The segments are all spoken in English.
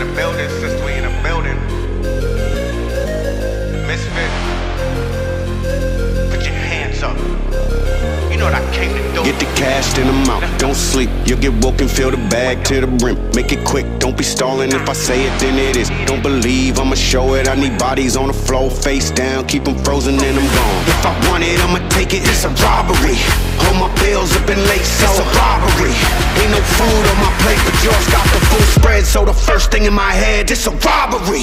in the building, since we in the building. Misfit, put your hands up. You know what I came to do. Get the cash, then I'm out. Don't sleep, you'll get woke and fill the bag to the brim. Make it quick, don't be stalling. If I say it, then it is. Don't believe, I'ma show it. I need bodies on the floor, face down. Keep them frozen and I'm gone. If I want it, I'ma take it, it's a robbery. All my bills up in late, so it's a robbery. Ain't no food on my plate, but yours got the full spread. So the first thing in my head, it's a robbery.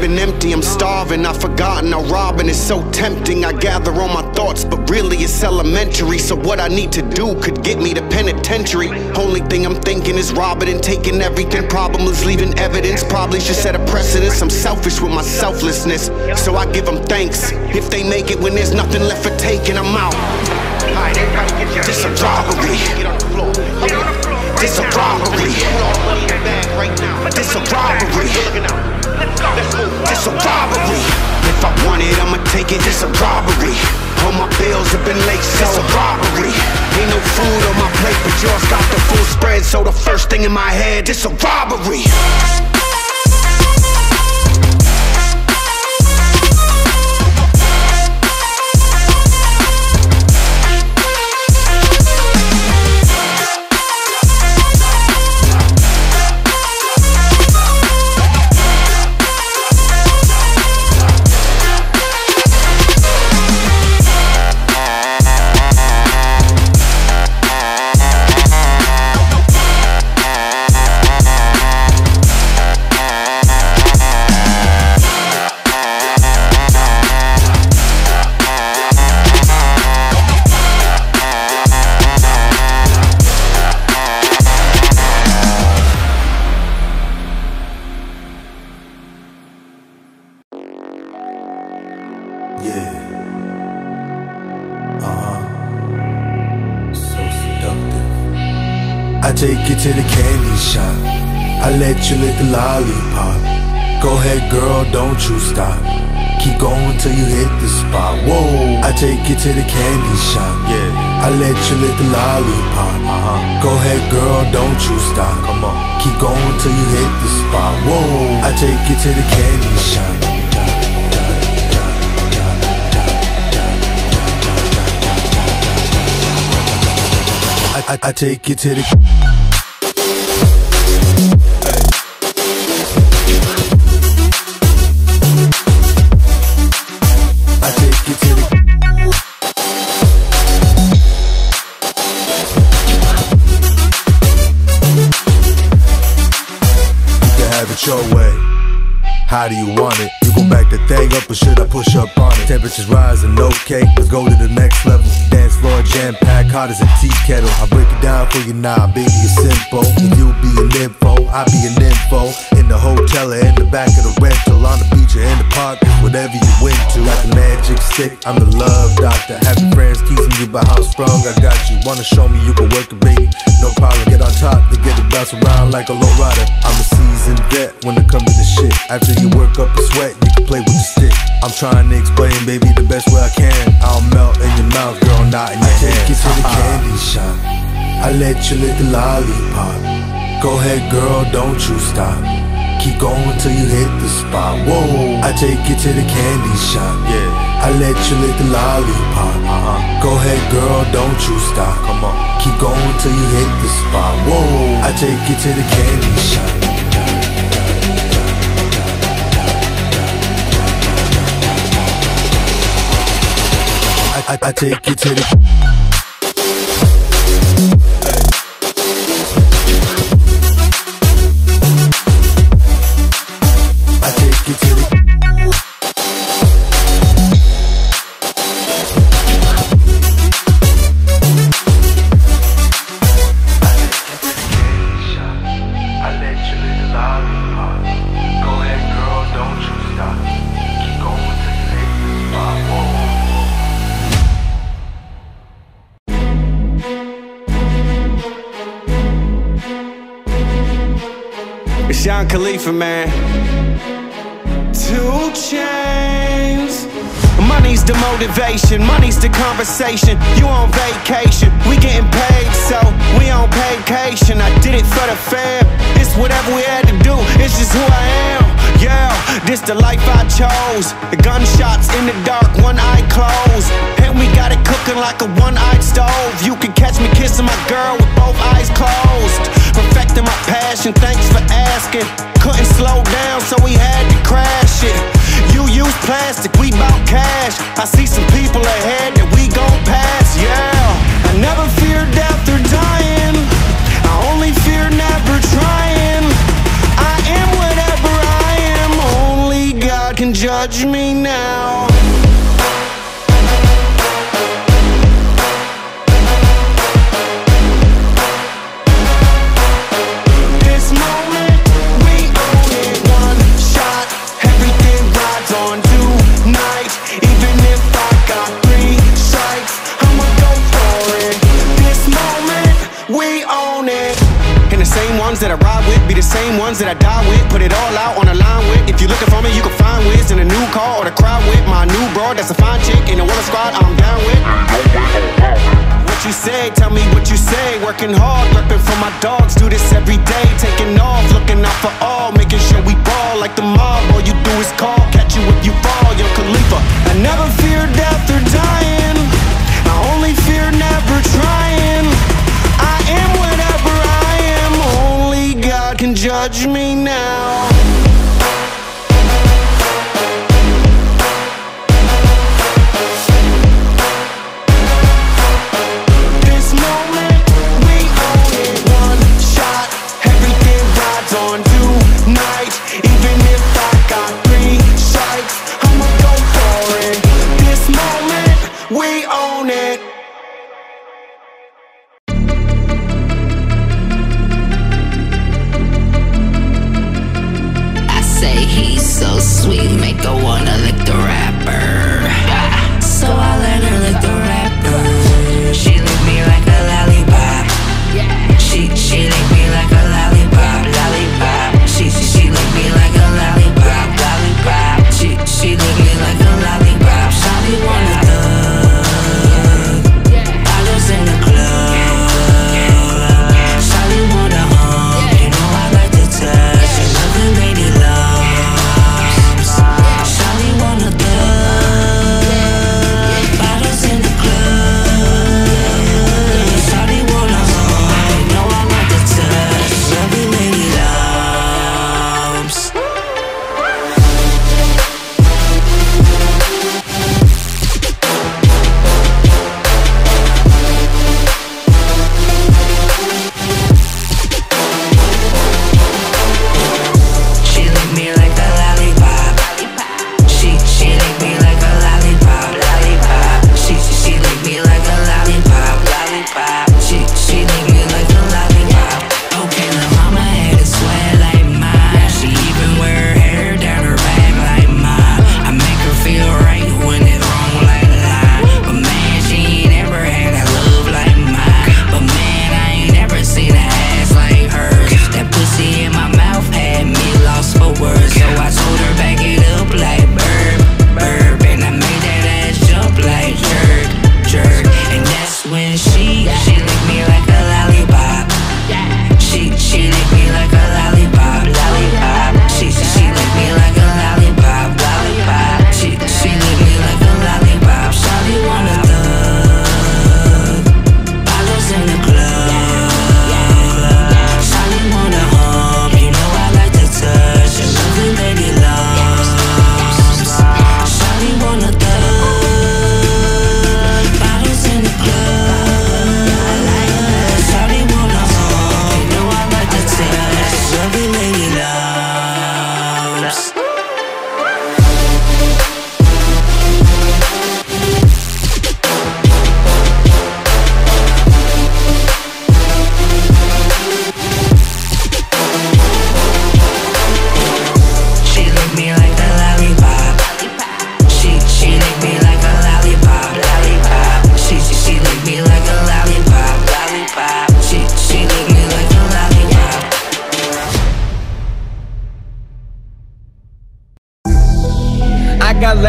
Been empty, I'm starving, I've forgotten how robbing is so tempting. I gather all my thoughts, but really it's elementary. So what I need to do could get me to penitentiary. Only thing I'm thinking is robbing and taking everything. Problem is leaving evidence, probably should set a precedence. I'm selfish with my selflessness, so I give them thanks. If they make it when there's nothing left for taking, I'm out. Alright, everybody get your hands up. This a robbery. Get on the floor. Get on the floor. This a robbery. This a robbery. It's a robbery. If I want it, I'ma take it. It's a robbery. All my bills have been late, so it's a robbery. Ain't no food on my plate, but yours got the full spread. So the first thing in my head, it's a robbery. I take you to the candy shop, I let you lick the lollipop. Go ahead girl, don't you stop, keep going till you hit the spot. Whoa! I take you to the candy shop, yeah. I let you lick the lollipop. Go ahead girl, don't you stop, come on, keep going till you hit the spot. Whoa! I take you to the candy shop. I take you to the... How do you want it? You gon' back the thing up or should I push up on it? Temperatures rising, okay, let's go to the next level. Dance floor jam-packed, hot as a tea kettle. I break it down for you now, baby, it's simple. And you be an info, I be an info. In the hotel or in the back of the rental, on the beach or in the park, whatever you went to. Got the magic stick, I'm the love doctor. Having friends teasing you about how strong I got you. Wanna show me you can work it, baby? No problem, get on top to get it bounce around like a low rider. I'm a seasoned vet when it comes to this shit. After you work up a sweat, you can play with the stick. I'm trying to explain, baby, the best way I can. I'll melt in your mouth, girl, not in your hand. I take you to the candy shop, I let you lick the lollipop. Go ahead, girl, don't you stop, keep going till you hit the spot. Whoa! I take you to the candy shop, yeah. I let you lick the lollipop. Go ahead, girl, don't you stop, come on, keep going till you hit the spot. Whoa! I take you to the candy shop. I take you to the... Sean Khalifa, man. 2 chains. Money's the motivation, money's the conversation. You on vacation, we getting paid, so we on vacation. I did it for the fam, it's whatever we had to do, it's just who I am. Yeah, this the life I chose. The gunshots in the dark, one eye closed. And we got it cooking like a one-eyed stove. You can catch me kissing my girl with both eyes closed. Perfecting my passion, thanks for asking. Couldn't slow down, so we had to crash it. You use plastic, we bout cash. I see some people ahead that we gon' pass, yeah. I never fear death or dying, I only fear never trying. I am whatever I am, only God can judge me now. That I ride with be the same ones that I die with. Put it all out on the line with. If you're looking for me, you can find Wiz in a new car or the crowd with my new broad. That's a fine chick in the water squad. I'm down with what you say. Tell me what you say. Working hard, lurking for my dogs. Do this every day, taking off, looking out for all, making sure we ball like the mob. All you do is call, catch you if you fall. Yo, Khalifa, I never fear death or dying. I only fear never trying. I am whatever I am. God can judge me now. This moment, we own it. 1 shot, everything rides on tonight. Even if I got 3 strikes, I'ma go for it. This moment, we own it.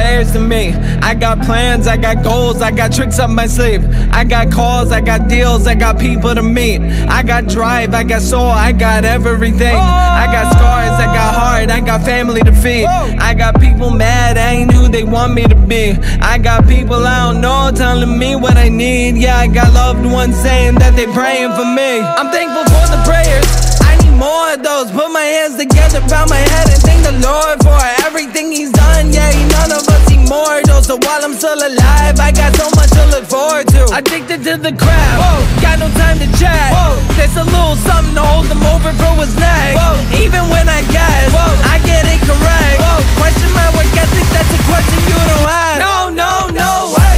layers to me. I got plans, I got goals, I got tricks up my sleeve. I got calls, I got deals, I got people to meet. I got drive, I got soul, I got everything. I got scars, I got heart, I got family to feed. I got people mad, I ain't who they want me to be. I got people I don't know telling me what I need. Yeah, I got loved ones saying that they praying for me. I'm thankful for the prayers, I need more of those. Put my hands together, bow my head and thank the Lord for everything he's done. Yeah, none of us immortal, so while I'm still alive, I got so much to look forward to. Addicted to the crap, got no time to chat. There's a little something to hold them over for what's next. Even when I guess, I get it correct. Question my work ethic, that's a question you don't ask. No way.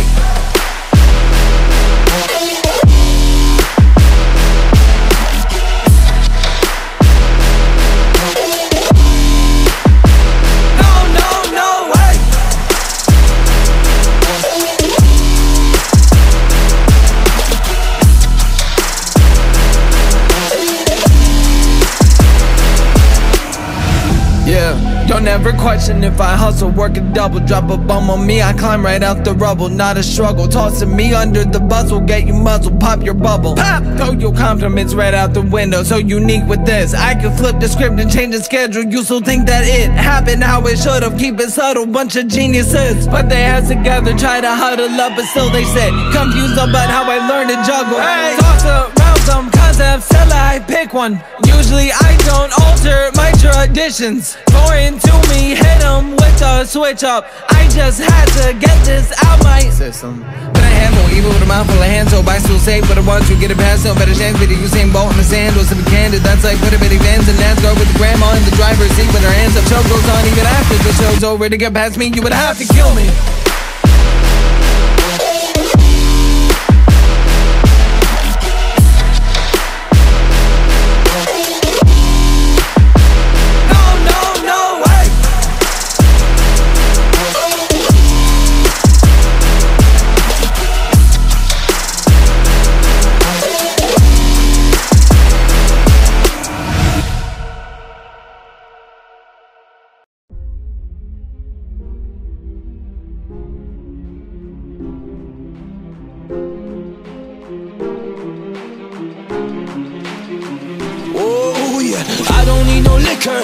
Don't ever question if I hustle, work a double, drop a bomb on me, I climb right out the rubble, not a struggle, tossing me under the bus will get you muzzled, pop your bubble, pop! Throw your compliments right out the window, so unique with this, I can flip the script and change the schedule, you still think that it happened how it should've, keep it subtle, bunch of geniuses, but they heads together, try to huddle up, but still they sit, confused about how I learned to juggle, hey. Toss around some concepts till I pick one, usually I don't alter my traditions, foreign to me, hit him with a switch up. I just had to get this out my system. But I had more evil with a mouthful of hands, so I still safe. But I want you to get it past, no better chance. But you Usain Bolt in the sand, or something candid. That's like put a bitty fans in NASCAR with the grandma in the driver's seat with her hands up. Show goes on even after the show's over. To get past me, you would have to kill me.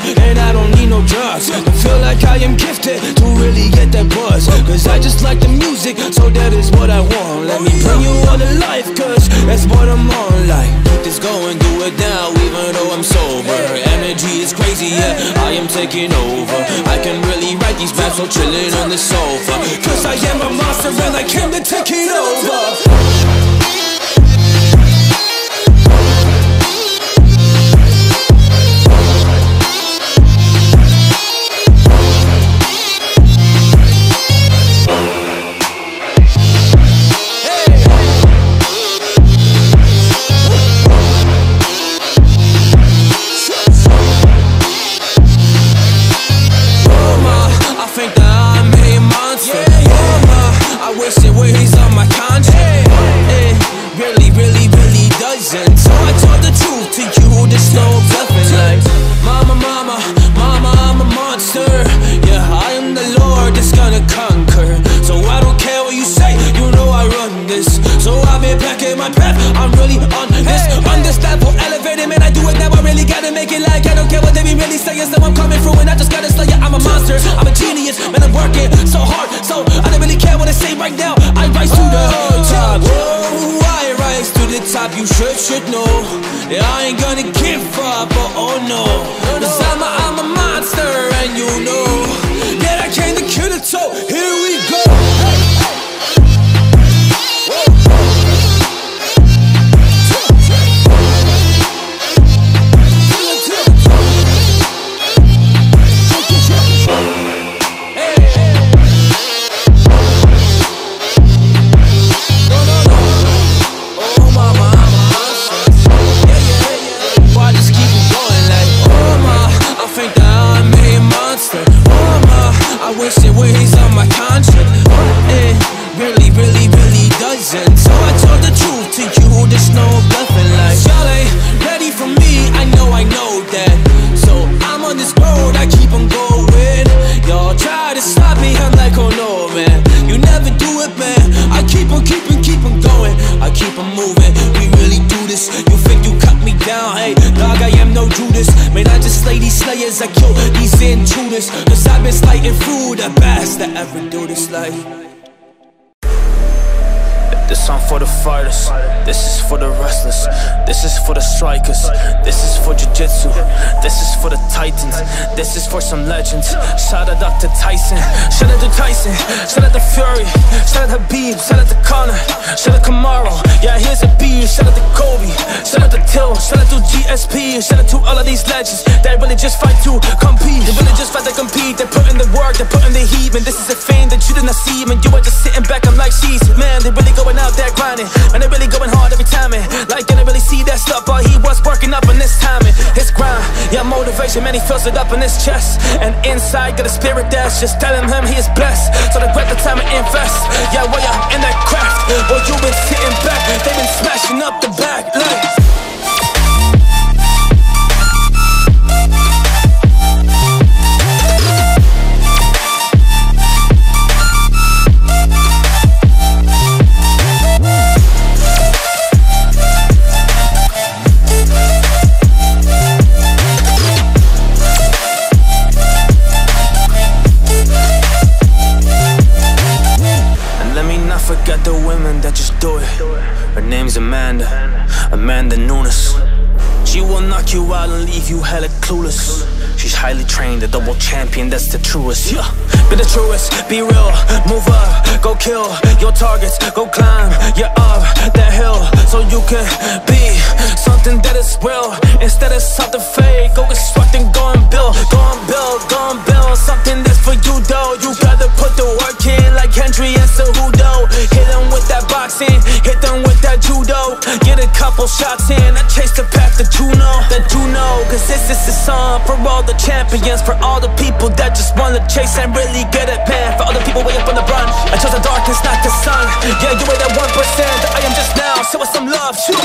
And I don't need no drugs. Don't feel like I am gifted to really get that buzz. Cause I just like the music, so that is what I want. Let me bring you all to life, cause that's what I'm on. Like, just go and do it now, even though I'm sober. Energy is crazy, yeah, I am taking over. I can really write these raps, so chillin' on the sofa. Cause I am a monster and I came to take it over. fighting through the best that ever do this life. This song for the fighters, this is for the wrestlers, this is for the strikers, this is for jiu-jitsu, this is for the titans, this is for some legends. Shout out Dr. Tyson, shout out to Tyson, shout out to Fury, shout out to Habib, shout out to Conor, shout out to Kamaru, yeah here's a beef, shout out to Kobe, shout out to Till, shout out to GSP, shout out to all of these legends that really just fight to compete, they really just fight to compete, they put in the work, they put in the heat, and this is a fame that you did not see, and you are just sitting back, I'm like she's, man, they really going out there grinding, and they really going hard every time, man. Like, didn't really see that stuff, but he was working up in this timing, his grind, yeah, motivation, man, he fills it up in his chest, and inside, got a spirit that's just telling him he is blessed, so they grab the time and invest, yeah, well, yeah, in that craft, well, you been sitting back, they been smashing up the back, like. Forget the women that just do it. Her name's Amanda, Amanda Nunes. She will knock you out and leave you hella clueless. She's highly trained, a double champion, that's the truest. Yeah, be the truest, be real, move up, go kill your targets, go climb, you're up that hill, so you can be something that is real, instead of something fake. Go construct and go and build, go and build, go and build something that's for you though. You gotta put the work in like Hendry and Cejudo. Hit them with that boxing, hit them with that judo. Get a couple shots in, I chase the path that you know, that you know. Cause this is the song for all the champions, for all the people that just wanna chase and really get it, man. For all the people way up on the run, I chose the darkness, not the sun. Yeah, you ain't that 1% that I am just now. Show us some love, shoot.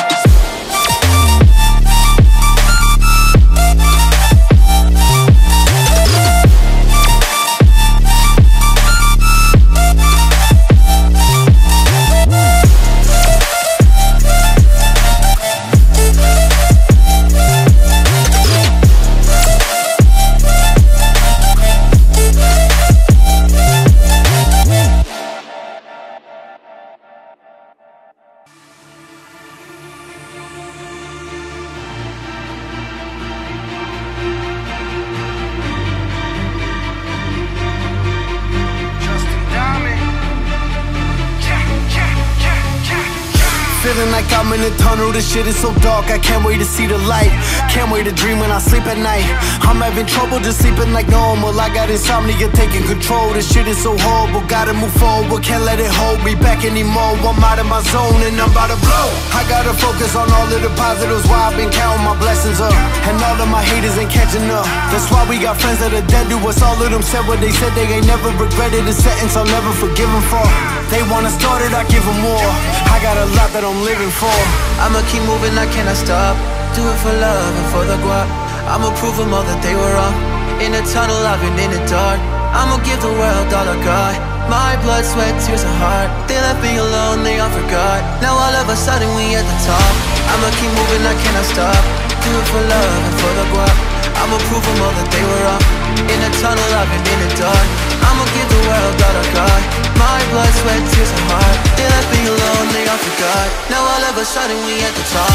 Like I'm in a tunnel, this shit is so dark, I can't wait to see the light. Can't wait to dream when I sleep at night. I'm having trouble just sleeping like normal. I got insomnia taking control. This shit is so horrible, gotta move forward. Can't let it hold me back anymore. I'm out of my zone and I'm about to blow. I gotta focus on all of the positives, why I've been counting my blessings up, and all of my haters ain't catching up. That's why we got friends that are dead to us. All of them said what they said, they ain't never regretted a sentence I'll never forgive them for. They wanna start it, I give them more. I got a lot that I'm living for. I'ma keep moving, I cannot stop. Do it for love and for the guap. I'ma prove them all that they were wrong. In a tunnel, I've been in the dark. I'ma give the world all I got. My blood, sweat, tears and heart. They left me alone, they all forgot. Now all of a sudden we at the top. I'ma keep moving, I cannot stop. Do it for love and for the guap. I'ma prove them all that they were wrong. In a tunnel, I've been in the dark. I'ma give the world all I got. My blood, sweat, tears and heart. They left me alone, they all forgot. Now all of a sudden we at the top.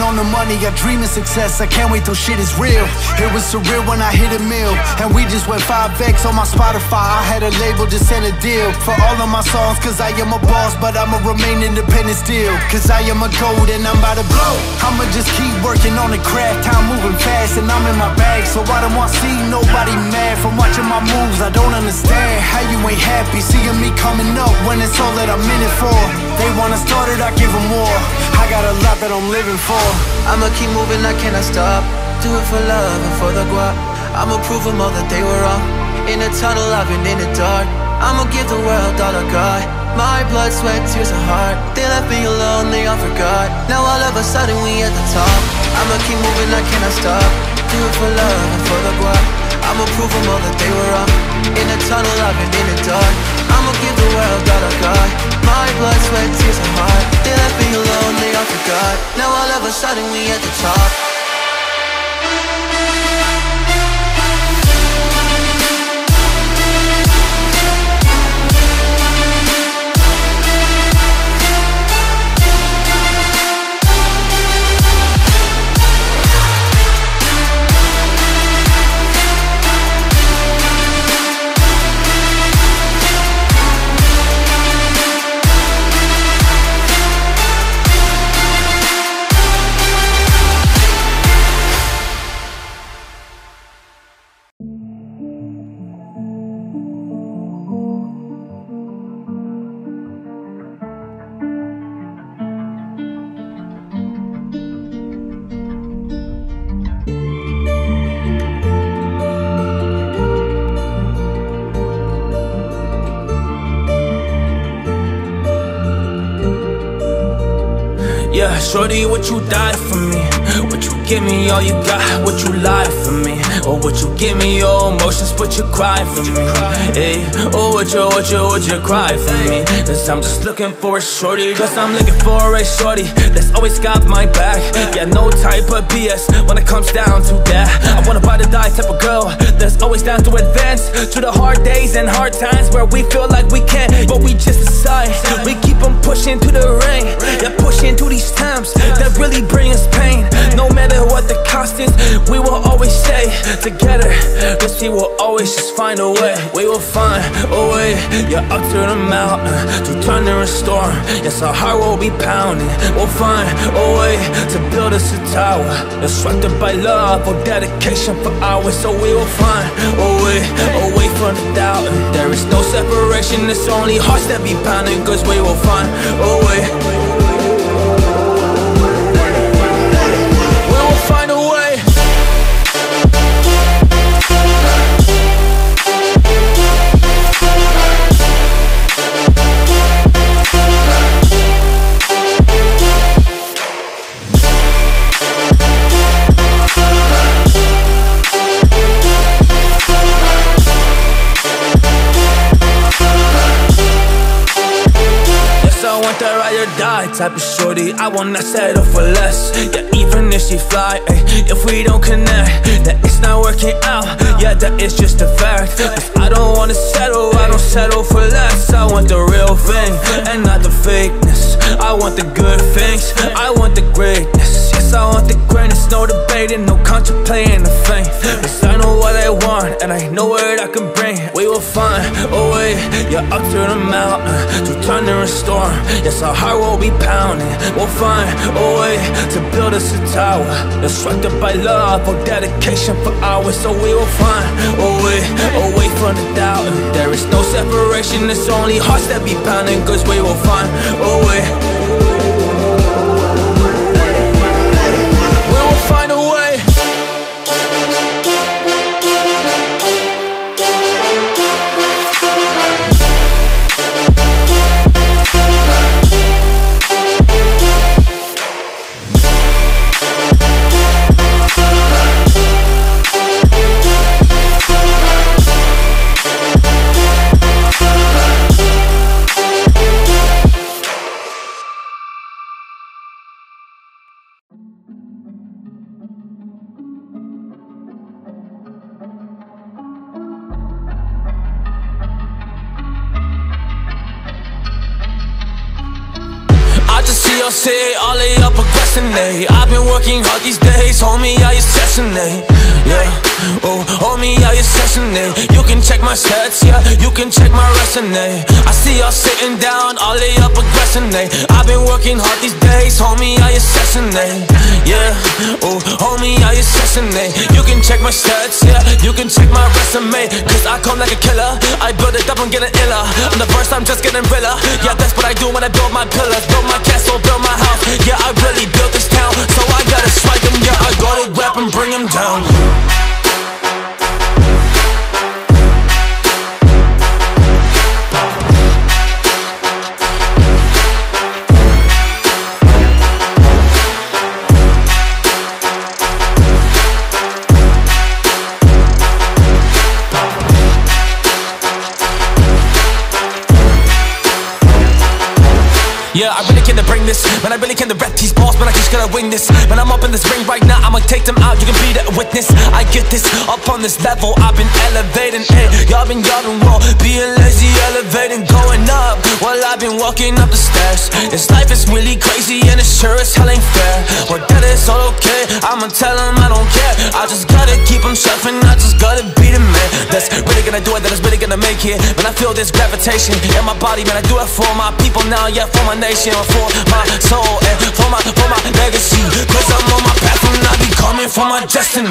On the money, I dream of success. I can't wait till shit is real. It was surreal when I hit a mill, and we just went 5X on my Spotify. I had a label, just sent a deal for all of my songs, cause I am a boss, but I'ma remain independent still. Cause I am a gold and I'm about to blow. I'ma just keep working on the craft. Time moving fast and I'm in my bag. So I don't want to see nobody mad from watching my moves. I don't understand how you ain't happy seeing me coming up when it's all that I'm in it for. They wanna start it, I give them more. I got a lot that I'm living for. I'ma keep moving, I cannot stop. Do it for love and for the guap. I'ma prove them all that they were wrong. In a tunnel, I've been in the dark. I'ma give the world all I got. My blood, sweat, tears and heart. They left me alone, they all forgot. Now all of a sudden we at the top. I'ma keep moving, I cannot stop. Do it for love and for the world. I'ma prove them all that they were wrong. In a tunnel, I've been in the dark. I'ma give the world all I got. My blood, sweat, tears and heart. They left me alone, they all forgot. Now all of a sudden we at the top. Shorty, what you died for me? What you give me, all you got? What you lied for me? Or what you give me, your emotions, but you cried for me? Hey, oh, what you cry for me? 'Cause I'm just looking for a shorty. 'Cause I'm looking for a shorty that's always got my back. Yeah, no type of BS when it comes down to that. I wanna buy the die type of girl that's always down to advance through the hard days and hard times where we feel like we can't, but we just decide. We keep on pushing to the rain. Yeah, pushing to these times that really bring us pain. No matter what the cost is, we will always stay together. 'Cause we will always just find a way. We will find a way. Yeah, up to the mountain, to thunder and storm. Yes, our heart will be pounding. We'll find a way to build us a tower, instructed by love or dedication for hours. So we will find a way from the doubt. There is no separation, it's only hearts that be pounding. 'Cause we will find a way. Type of shorty, I won't settle for less. Yeah, even if she fly, ay, if we don't connect, that it's not working out. Yeah, that is just a fact. 'Cause I don't wanna settle, I don't settle for less. I want the real thing and not the fakeness. I want the good things, I want the greatness. Yes, I want the greatness, no debating, no contemplating the fame. 'Cause I know what I want and I know what I can bring. We will find a way, yeah, up to the mountain, to thunder and storm. Yes, our heart will be pounding. We'll find a way to build us a tower, instructed by love or dedication for hours. So we will find a way from the doubt. There is no separation, it's only hearts that be pounding. 'Cause we will find a way. We will find a way. Say all they up aggressing, eh? I've been working hard these days. Homie, how you session, eh? Yeah, oh, homie, how you session, eh? You can check my stats, yeah, you can check my resume. I see y'all sitting down, all they up aggressing, eh? I've been working hard these days. Homie, how you session, eh? Yeah, oh, homie, how you session, eh? You can check my stats, yeah, you can check my resume. 'Cause I come like a killer, I build it up, I'm getting iller. I'm the first time just getting realer. Yeah, that's what I do when I build my pillars, build my castle, build my house. Yeah, I really built this town, so I gotta strike them. Yeah, I gotta rap and bring them down. Yeah, I really came to bring this. Man, I really came to rap these balls, man, I just gotta wing this. Man, I'm up in this ring right now, I'ma take them out, you can be the witness. I get this, up on this level, I've been elevating, hey, y'all been raw, being lazy, elevating, going up, while I've been walking up the stairs. This life is really crazy and it sure as hell ain't fair. Well, that is all okay, I'ma tell them I don't care. I just gotta keep them sharp and I just gotta be the man that's really gonna do it, that is really gonna make it. Man, I feel this gravitation in my body, man, I do it for my people now, yeah, for my nation, for my soul, and for my legacy. Cause I'm on my path and I be coming for my destiny.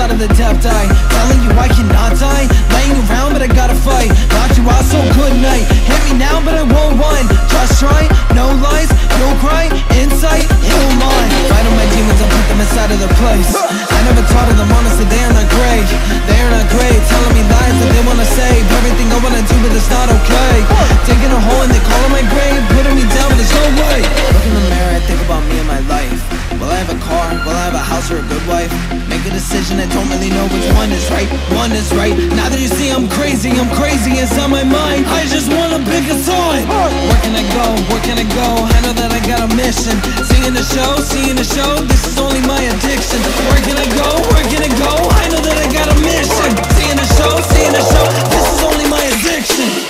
Out of the depth, I telling you I cannot die. Laying around, but I gotta fight. Knocked you out, so good night. Hit me now, but I won't run. Just try, no lies, no cry. Insight, no lie. Fight on my demons, I'll put them inside of their place. I never thought of them, honestly, they are not great. They are not great, telling me lies that they wanna save. Everything I wanna do, but it's not okay. Taking a hole and they call on my brain, putting me down, but there's no way. Look in the mirror, I think about me and my life. Will I have a car? Will I have a house or a good wife? Make a decision, I don't really know which one is right. One is right. Now that you see I'm crazy inside my mind. I just wanna pick a side. Where can I go? Where can I go? I know that I got a mission. Seeing the show, seeing the show. This is only my addiction. Where can I go? Where can I go? I know that I got a mission. Seeing the show, seeing the show. This is only my addiction.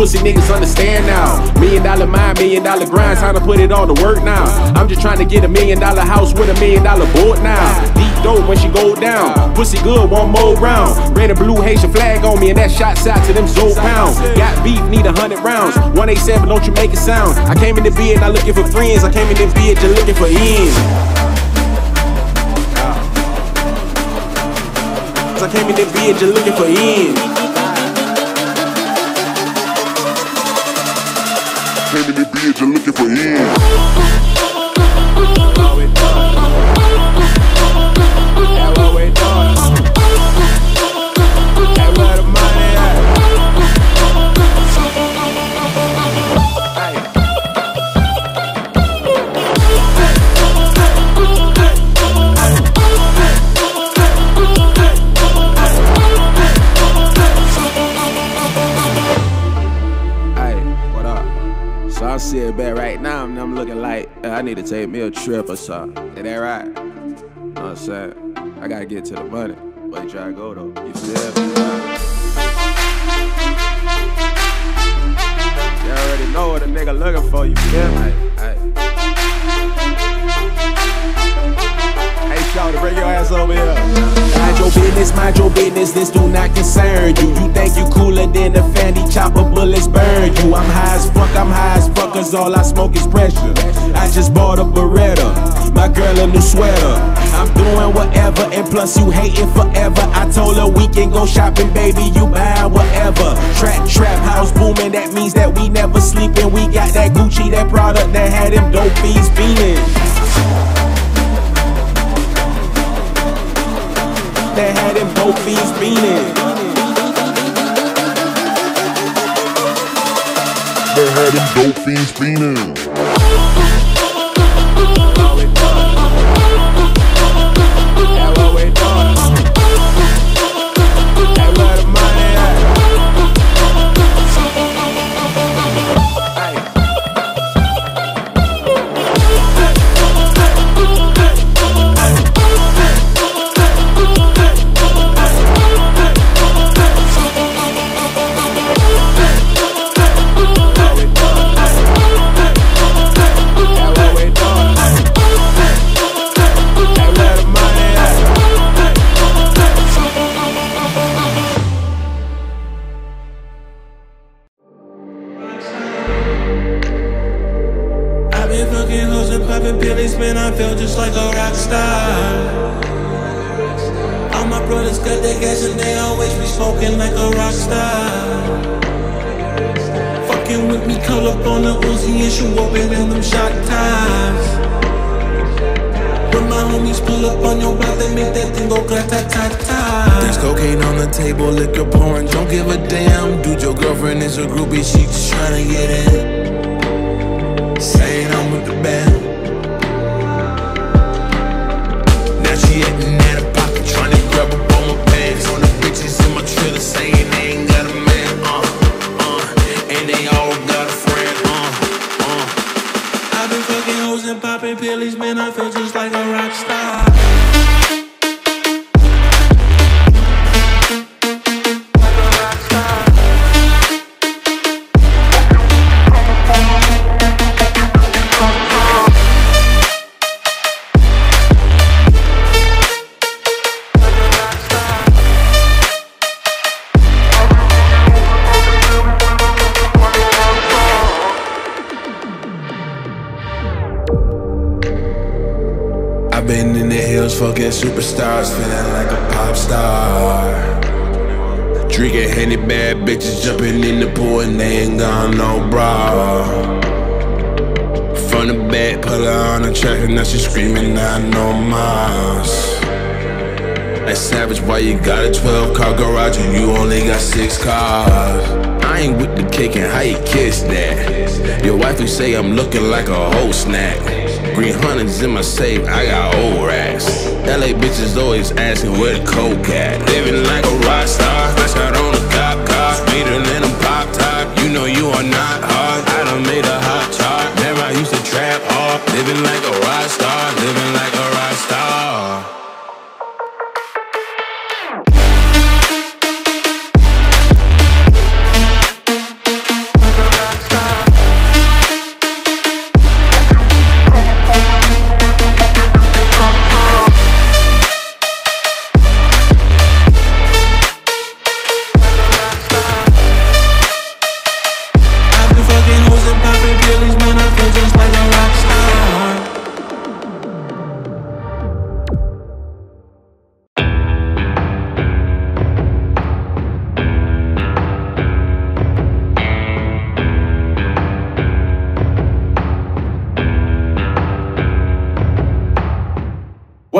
Pussy niggas understand now. $1 million mind, $1 million grind. Time to put it all to work now. I'm just trying to get $1 million house with $1 million board now. Deep dope when she go hold down. Pussy good, one more round. Red and blue Haitian flag on me, and that shot side to them Zoe pounds. Got beef, need 100 rounds. 187, don't you make a sound. I came in the bed not looking for friends. I came in the bed just looking for ends. I came in the bed just looking for ends. Came in the bed just looking for ends. What we doing? That's what we doing. That's where the money sit back right now, and I'm looking like I need to take me a trip or something. It ain't right. You know what I'm saying? I gotta get to the money. But you try to go though. You feel me? You already know what a nigga looking for. You feel me? Hey, y'all, bring your ass over here. Mind your business, this do not concern you. You think you cooler than a fanny chopper, bullets burn you. I'm high as fuck, cause all I smoke is pressure. I just bought a Beretta, my girl a new sweater. I'm doing whatever, and plus you hating forever. I told her we can go shopping, baby, you buy whatever. Trap house booming, that means that we never sleeping. We got that Gucci, that product that had them dope fiends feeling. That had them both fiends beating. They had them both fiends beating. What we doing? That's what we doing. That's where the money superstars, feeling like a pop star. Drinking handy, bad bitches jumping in the pool and they ain't got no bra. From the back, pull her on the track and now she screaming, I know Mars. Hey Savage, why you got a 12-car garage and you only got 6 cars? I ain't with the cake and how you kiss that? Your wife, you say I'm looking like a whole snack. 300's in my safe, I got old racks. LA bitches always asking where the coke at. Living like a rock star, I shot on a cop car. Speeding in a pop top, you know you are not hard. I done made a hot chart, never I used to trap hard. Living like a rock star, living like a rock star.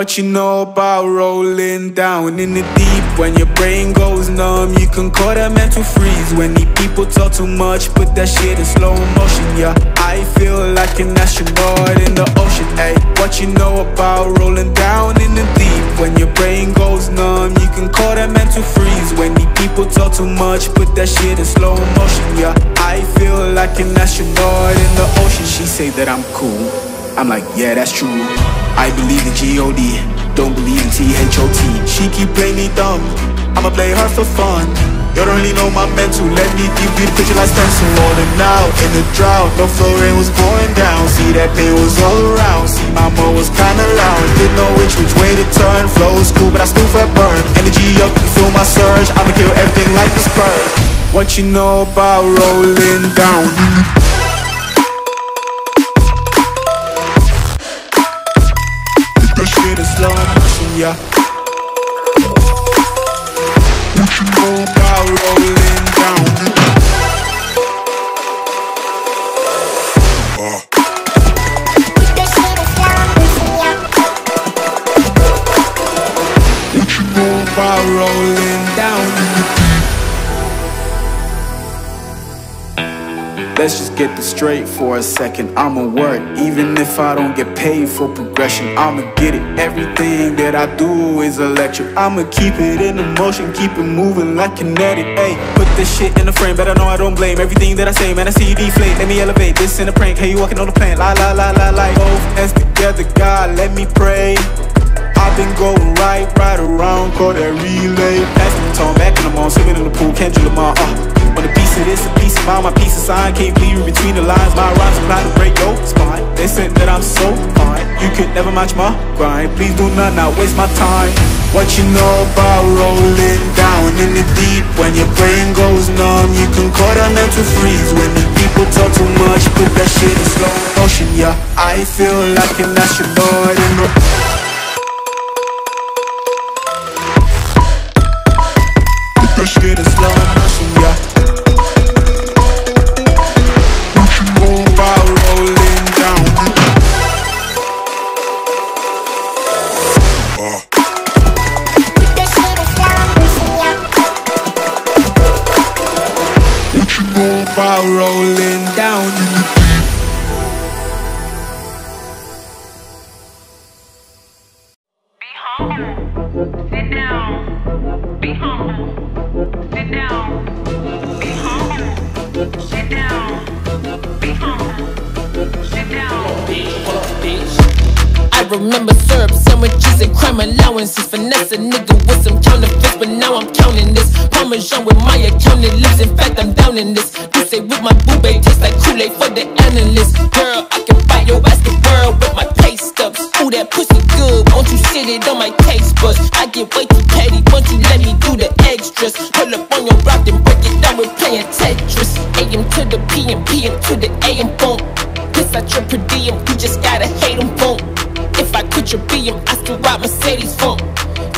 What you know about rolling down in the deep? When your brain goes numb, you can call that mental freeze. When the people talk too much, put that shit in slow motion. Yeah, I feel like an astronaut in the ocean. Ay, what you know about rolling down in the deep? When your brain goes numb, you can call that mental freeze. When the people talk too much, put that shit in slow motion. Yeah, I feel like an astronaut in the ocean. She say that I'm cool, I'm like, yeah, that's true. I believe in G-O-D, don't believe in T-H-O-T. She keep playing me dumb, I'ma play her for fun. You don't really know my mental, let me give you the picture like stencil. Rolling out in the drought, no flooring was going down. See that they was all around, see mama was kinda loud. Didn't know which way to turn, flow's cool but I still felt burn. Energy up, you feel my surge, I'ma kill everything like this bird. What you know about rolling down? Slow motion, yeah. What you know about rolling down? What you know about rolling down? Let's just get this straight for a second. I'ma work, even if I don't get paid for progression. I'ma get it. Everything that I do is electric. I'ma keep it in the motion, keep it moving like kinetic. Ayy, put this shit in the frame, better know I don't blame everything that I say. Man, I see you deflate, let me elevate. This in a prank, hey, you walking on the plane. La la la la la. Both hands together, God, let me pray. I've been going right around, call that relay. Pass the baton, back in the mall, swimming in the pool, can't drill them all. On a piece of this, a piece of mine, my piece of sign. Can't leave you between the lines, my rhymes are not to break your spine. They said that I'm so fine, you could never match my grind. Please do not, not waste my time. What you know about rolling down in the deep? When your brain goes numb, you can call that mental freeze. When the people talk too much, put that shit in slow motion. Yeah, I feel like an astronaut in the put that shit in slow motion, yeah. While rolling down. Remember syrup sandwiches and crime allowances. Finesse a nigga with some counterfeits, but now I'm counting this Parmesan with my accountant lips. In fact, I'm down in this. You say with my boobay, tastes like Kool-Aid for the analyst. Girl, I can buy your ass the world with my taste ups. Ooh, that pussy good, won't you sit it on my taste buds? I get way too petty, won't you let me do the extras? Pull up on your rock and break it down with playing Tetris. AM to the PM, PM to the AM, boom. Piss out your per diem, you just gotta hate them, boom. If I quit your BM, I still ride Mercedes funk.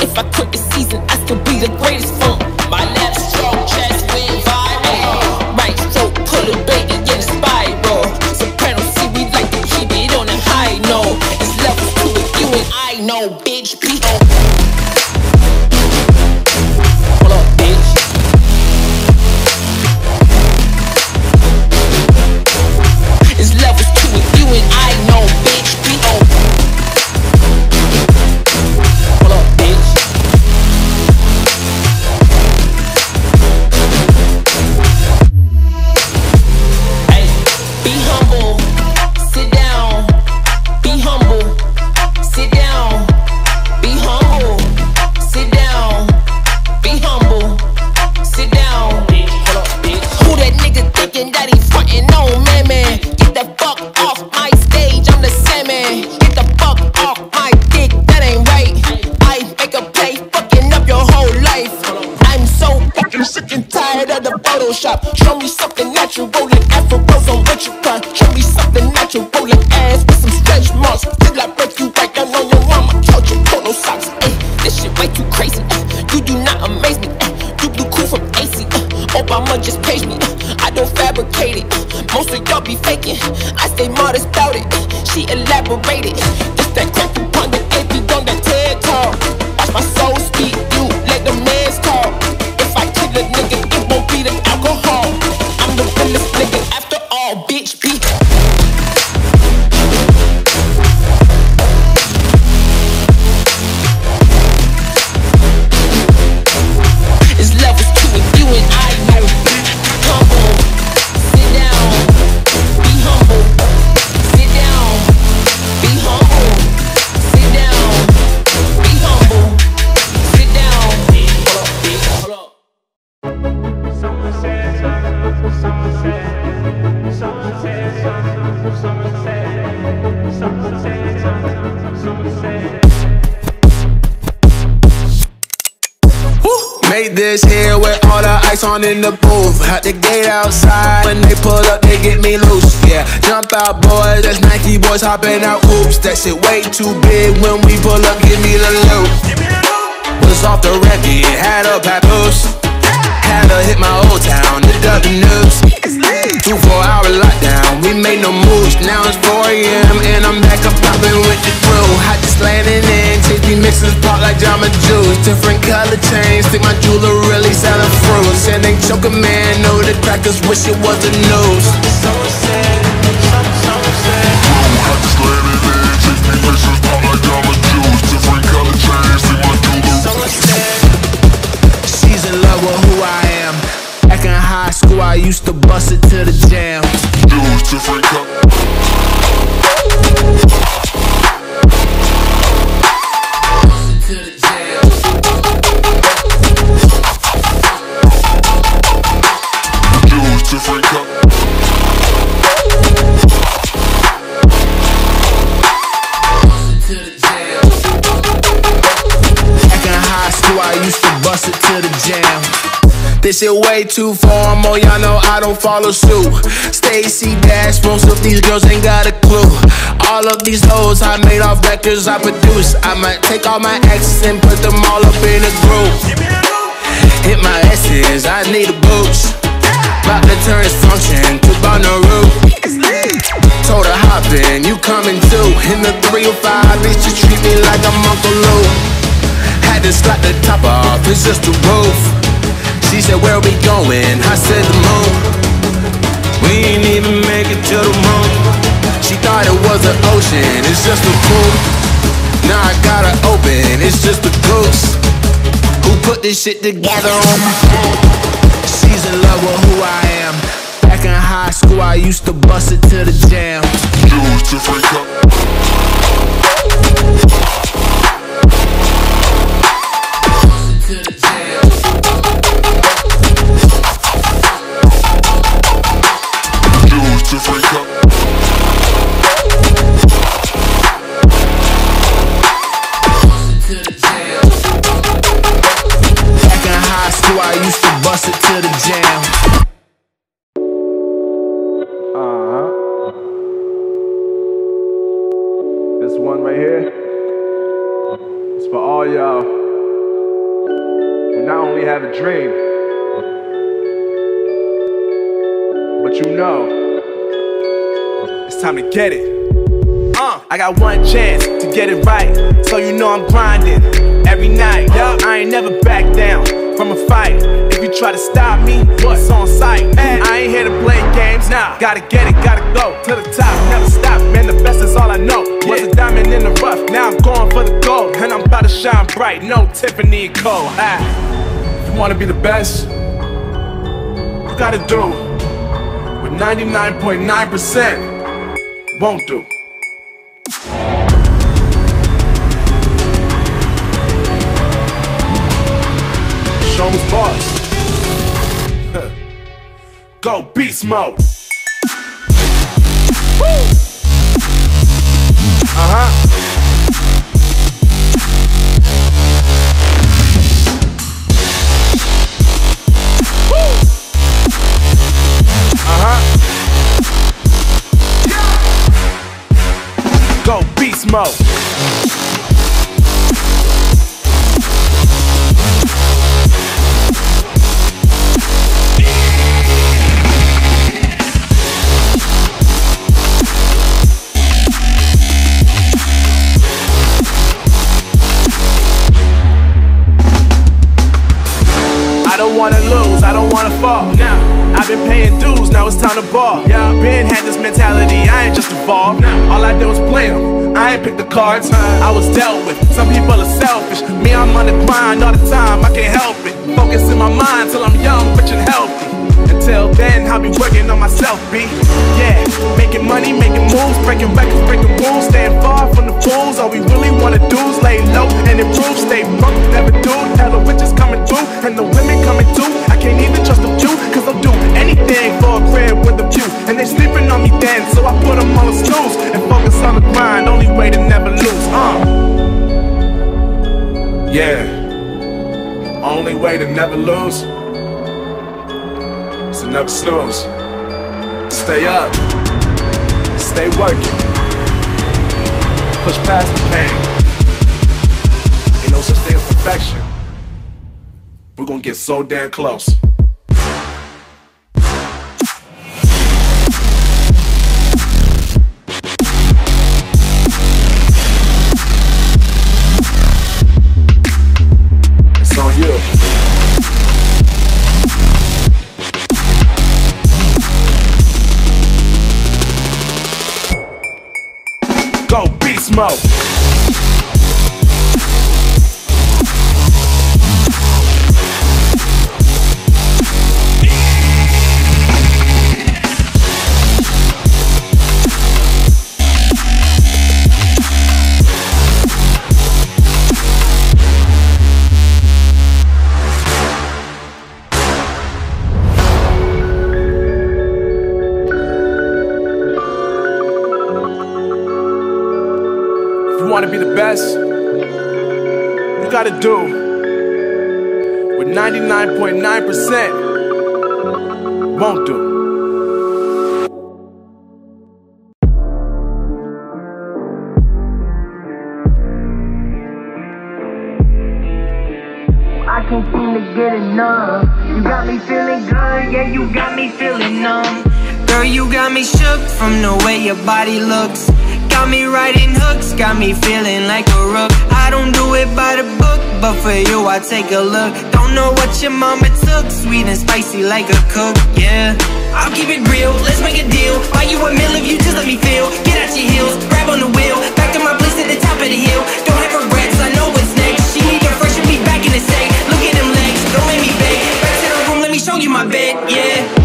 If I quit this season, I still be the greatest funk. My left stroke, chest wind, viral. Right stroke, pull a baby in a spiral. Soprano, see we like to keep it on a high note. It's levels to it, you and I know, bitch, B.O. Hold up, bitch. It's levels to it, you and I know, bitch, B.O. She elaborated. This that crack upon the AP, don't that tell. Made this here with all the ice on in the booth. Had the gate outside, when they pull up they get me loose. Yeah, jump out boys, that's Nike boys hopping out. Oops, that shit way too big. When we pull up, give me the loot. Was off the record, had a papoose. Had to hit my old town, the W noobs. 24-hour lockdown, we made no moves. Now it's 4 AM and I'm back up popping with the crew. Hot just landing in, tasty mixes pop like Jamba Juice. Different color chains, think my jeweler really selling fruits. And they choke a man, know the crackers wish it was the news. So sad, so sad. Hot just landing in, tasty mixes pop like Jamba Juice. Different color chains, think my jeweler. So sad. She's in love with who I am. Back in high school, I used to bust it to the jam. Dudes, different This shit way too formal, y'all know I don't follow suit. Stacy Dash, most of these girls ain't got a clue. All of these hoes I made off records I produce. I might take all my exes and put them all up in a group. Hit my S's, I need a boost. About to turn his function to Bonnaroo. Told her hop in, you coming too. In the 305, bitch, you treat me like I'm Uncle Lou. Had to slap the top off, it's just the roof. She said, where are we going? I said, the moon. We ain't even make it to the moon. She thought it was an ocean, it's just a pool. Now I gotta open, it's just a goose. Who put this shit together on my phone? She's in love with who I am. Back in high school, I used to bust it to the jam. Dudes, different color. Get it. I got one chance to get it right, so you know I'm grinding every night. I ain't never back down from a fight. If you try to stop me, what's on sight? Man, I ain't here to play games. Nah, gotta get it, gotta go to the top, never stop. Man, the best is all I know. Was a diamond in the rough, now I'm going for the gold, and I'm about to shine bright. No Tiffany and Co. If you wanna be the best, you gotta do with 99.9%. Won't do. Show's boss. Go beast mode. Woo. Mode. I don't wanna lose, I don't wanna fall. Now I've been paying dues, now it's time to ball. Yeah, Ben had this mentality, I ain't just evolved. Now all I did was play them. I ain't picked the cards I was dealt with. Some people are selfish. Me, I'm on the grind all the time. I can't help it. Focus in my mind till I'm young, rich and healthy. Until then, I'll be working on myself, B. Yeah, making money, making moves, breaking records, breaking rules. Staying far from the fools. All we really wanna do is lay low and improve. Stay broke, never do. Hella riches coming through, and the women coming too. I can't even trust a few, 'cause I'll do anything for a crib with a few. And they sleeping on me then, so I put them on the snooze and focus on the grind. Only way to never lose. Yeah, Only way to never lose is to never snooze. Stay up, stay working, push past the pain. Ain't no such thing as perfection. We're gonna get so damn close. Go beast mode. Want to be the best, you gotta do what 99.9% won't do. I can't seem to get enough. You got me feeling good, yeah, you got me feeling numb. Girl, you got me shook from the way your body looks. Got me riding hooks, got me feeling like a rook. I don't do it by the book, but for you I take a look. Don't know what your mama took, sweet and spicy like a cook, yeah. I'll keep it real, let's make a deal. Buy you a meal if you just let me feel. Get out your heels, grab on the wheel. Back to my place at the top of the hill. Don't have regrets, I know what's next. She need her fresh, she'll be back in a sec. Look at them legs, don't let me beg. Back to the room, let me show you my bed, yeah.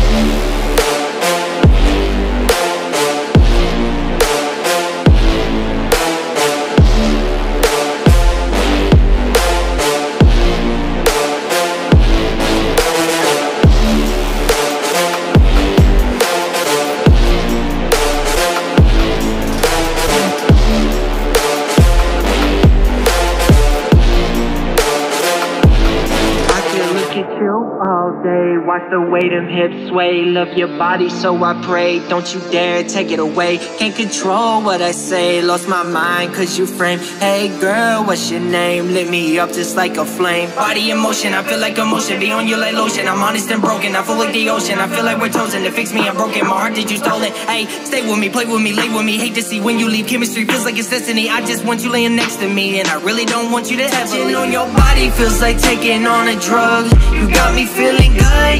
Watch the way them hips sway. Love your body, so I pray. Don't you dare take it away. Can't control what I say. Lost my mind cause you framed. Hey girl, what's your name? Lit me up just like a flame. Body in motion, I feel like emotion. Be on you like lotion. I'm honest and broken, I feel like the ocean. I feel like we're chosen to fix me, I'm broken. My heart did you stolen. Hey, stay with me, play with me, lay with me. Hate to see when you leave. Chemistry feels like it's destiny. I just want you laying next to me, and I really don't want you to have. Touching on your body feels like taking on a drug. You got me feeling good,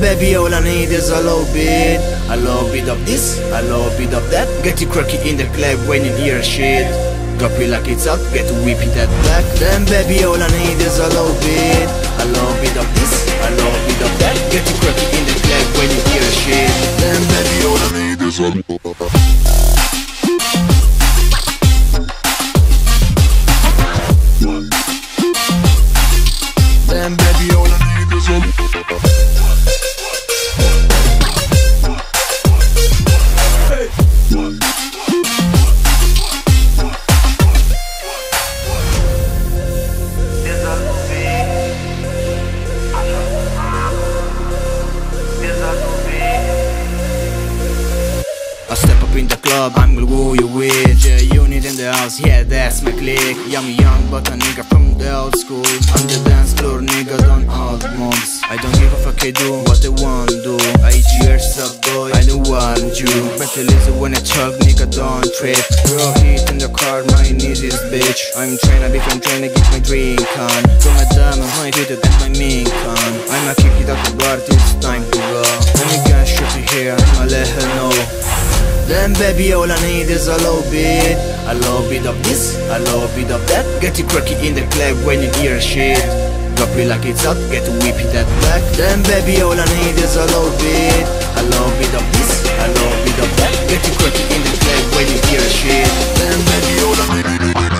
baby, all I need is a little bit of this, a little bit of that. Get you cracky in the club when you hear shit. Drop it like it's up, get to whip it that back. Then baby, all I need is a little bit of this, a little bit of that. Get you cracky in the club when you hear shit. Then baby, all I need is then baby, all I need is up, I'm gonna woo you with J-Unit in the house, yeah that's my clique. Yeah, I'm young but a nigga from the old school. On the dance floor nigga don't out mobs. I don't give a fuck, I do what I want to do. I cheers up boy, I don't want you. Better listen when I talk, nigga don't trip. Raw heat in the car, my knees is bitch. I'm trying to be from trying to get my drink on. Throw my diamond, my video, that's my mink on. I'ma kick it out the bar, it's time to go. Let me get shooting here, I'ma let her know. Then baby all I need is a little bit of this, a little bit of that. Get it quirky in the club when you hear shit. Drop it like it's hot, get to whip it that black. Then baby all I need is a little bit of this, a little bit of that. Get it quirky in the club when you hear shit. Then baby all I need is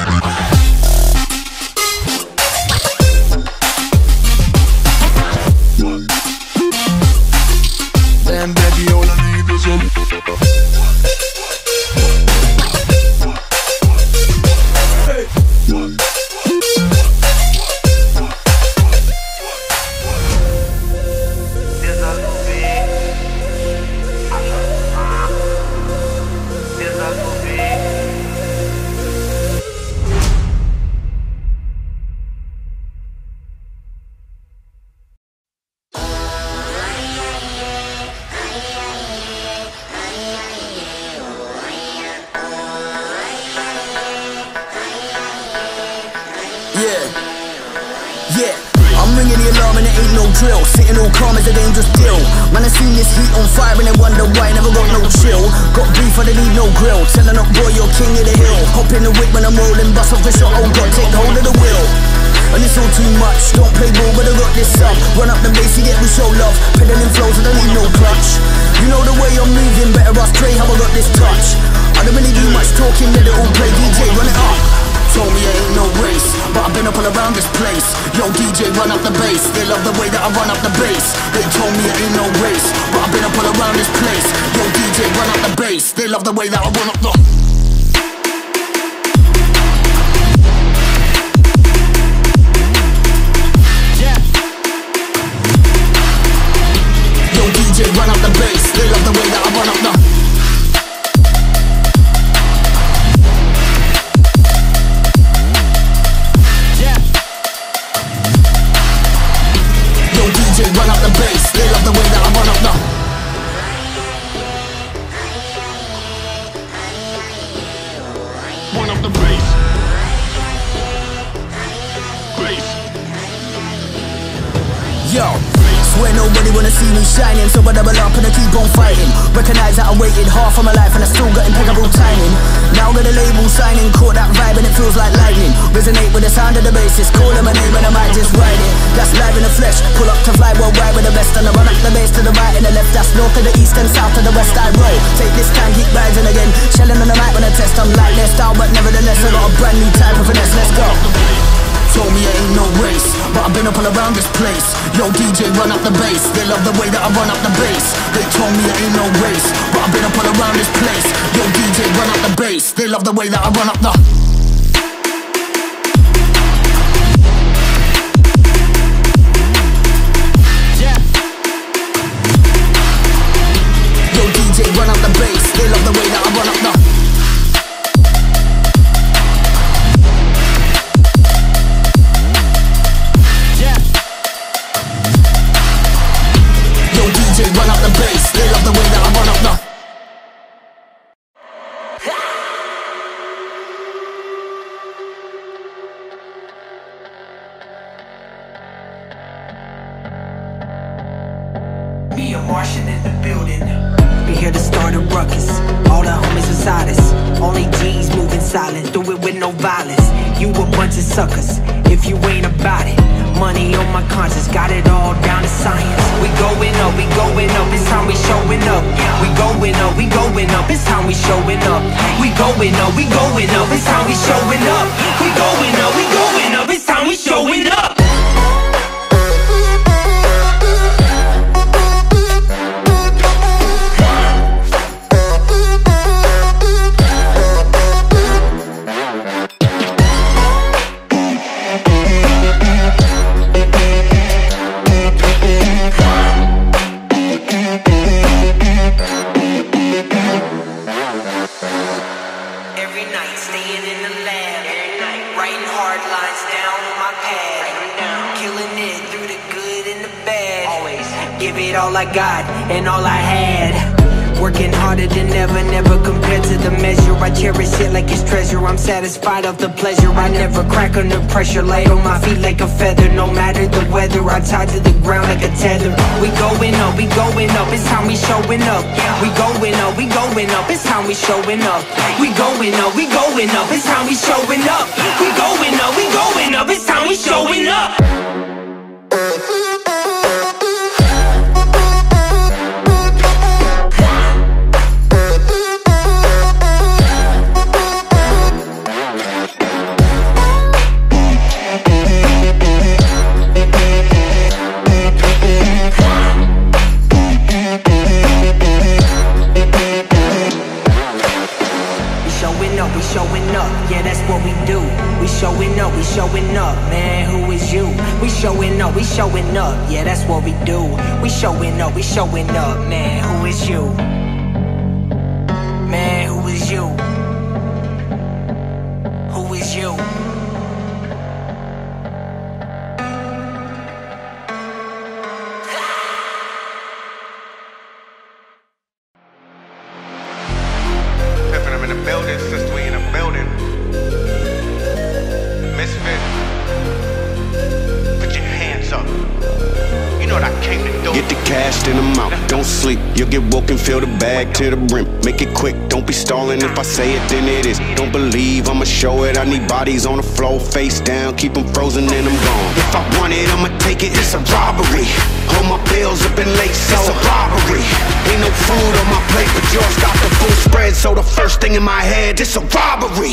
give it all I got and all I had. Working harder than ever, never compared to the measure. I cherish it like it's treasure. I'm satisfied of the pleasure. I never crack under pressure. Light on my feet like a feather. No matter the weather, I'm tied to the ground like a tether. We going up, it's time we showing up. We going up, it's time we showing up. We going up, it's time we showing up. We going up, it's time we showing up. We showing up, man, who is you? We showing up, yeah, that's what we do. We showing up, man, who is you? Man, who is you? Who is you? Pippin' them in the building, since we in the building. Misfit, put your hands up. You know what I came to do. Get the cash in the mouth, don't sleep. You'll get woke and fill the bag to the brim. Make it quick, don't be stalling. If I say it, then it is. Don't believe, I'ma show it. I need bodies on the floor, face down. Keep them frozen and I'm gone. If I want it, I'ma take it, it's a robbery. All my bills up in late, so it's a robbery. Ain't no food on my plate, but yours got the full spread. So the first thing in my head, it's a robbery.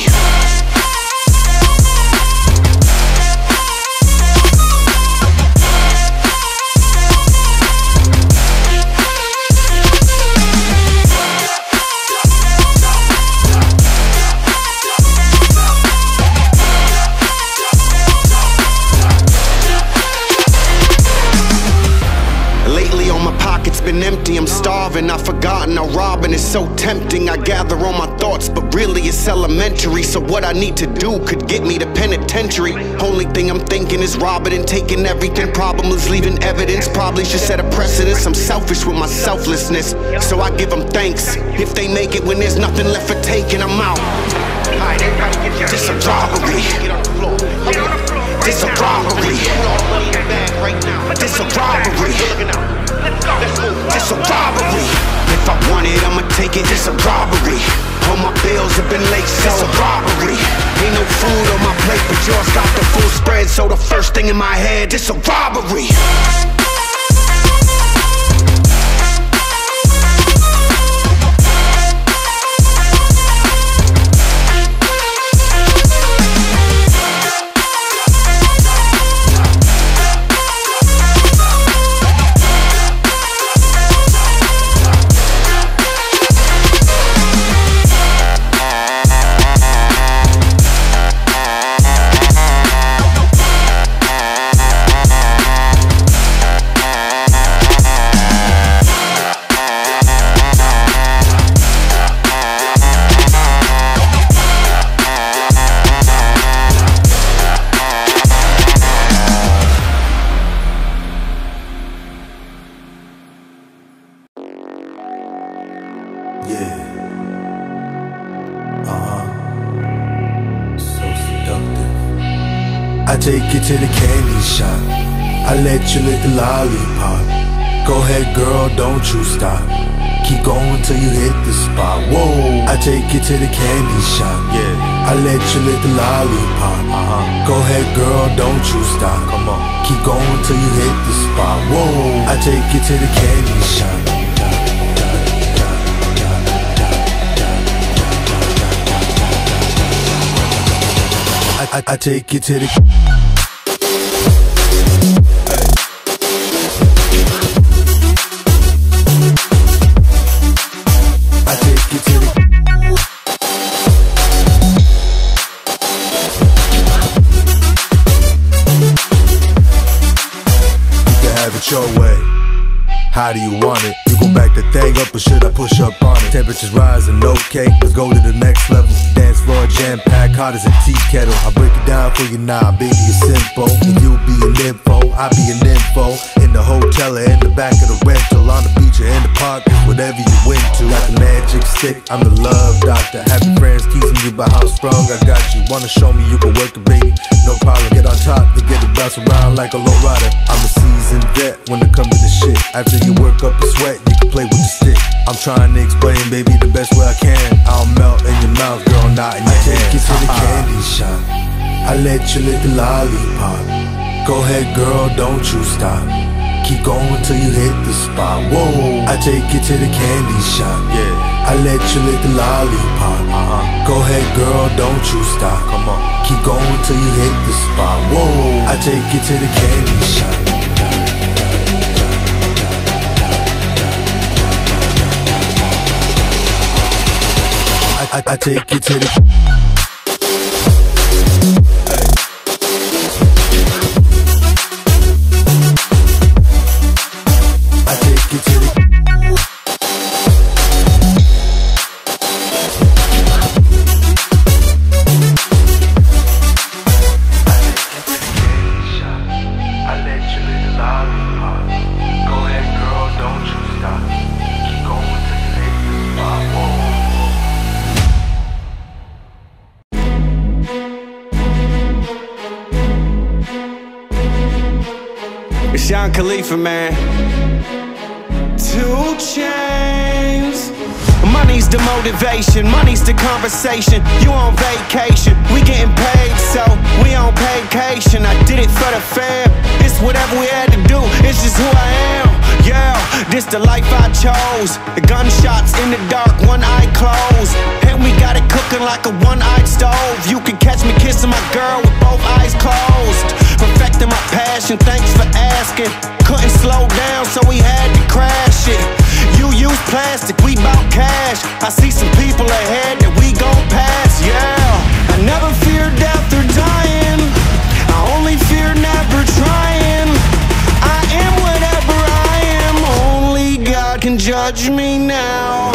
Been empty, I'm starving, I've forgotten how robbing is so tempting. I gather all my thoughts, but really it's elementary. So what I need to do could get me to penitentiary. Only thing I'm thinking is robbing and taking everything. Problem is leaving evidence, probably should set a precedence. I'm selfish with my selflessness, so I give them thanks. If they make it when there's nothing left for taking, I'm out. This a robbery. This a robbery. This a robbery. It's a robbery. If I want it, I'ma take it. It's a robbery. All my bills have been late, so it's a robbery. Ain't no food on my plate, but yours got the full spread. So the first thing in my head, it's a robbery. Take you to the candy shop, I let you lick the lollipop. Go ahead girl, don't you stop. Keep going till you hit the spot. Whoa, I take you to the candy shop, yeah. I let you lick the lollipop. Go ahead girl, don't you stop. Come on. Keep going till you hit the spot. Whoa, I take you to the candy shop. I take you to the... How do you want it? Go back the thing up, or should I push up on it? Temperatures rising, okay, let's go to the next level. Dance floor jam-packed, hot as a tea kettle. I break it down for you now, baby, it's simple. And you be an info, I be an info. In the hotel or in the back of the rental, on the beach or in the park, whatever you went to. Got the magic stick, I'm the love doctor. Happy friends teasing you about how strong I got you. Wanna show me you can work it, baby? No problem, get on top to get the bounce around like a low rider. I'm a seasoned vet when it comes to this shit. After you work up a sweat, you can play with the stick. I'm trying to explain, baby, the best way I can. I'll melt in your mouth, girl, not in your hand. I take you to the candy shop, I let you lick the lollipop. Go ahead, girl, don't you stop. Keep going till you hit the spot. Whoa! I take you to the candy shop, yeah. I let you lick the lollipop. Go ahead, girl, don't you stop. Come on. Keep going till you hit the spot. Whoa! I take you to the candy shop. I take you to the... John Khalifa, man. 2 chains. Money's the motivation, money's the conversation. You on vacation, we getting paid, so we on vacation. I did it for the fam, it's whatever we had to do, it's just who I am. Yeah, this the life I chose. The gunshots in the dark, one eye closed. And we got it cooking like a one-eyed stove. You can catch me kissing my girl with both eyes closed. Perfecting my passion, thanks for asking. Couldn't slow down, so we had to crash it. You use plastic, we bout cash. I see some people ahead that we gon' pass, yeah. I never fear death or dying, I only fear never trying. I am whatever I am, only God can judge me now.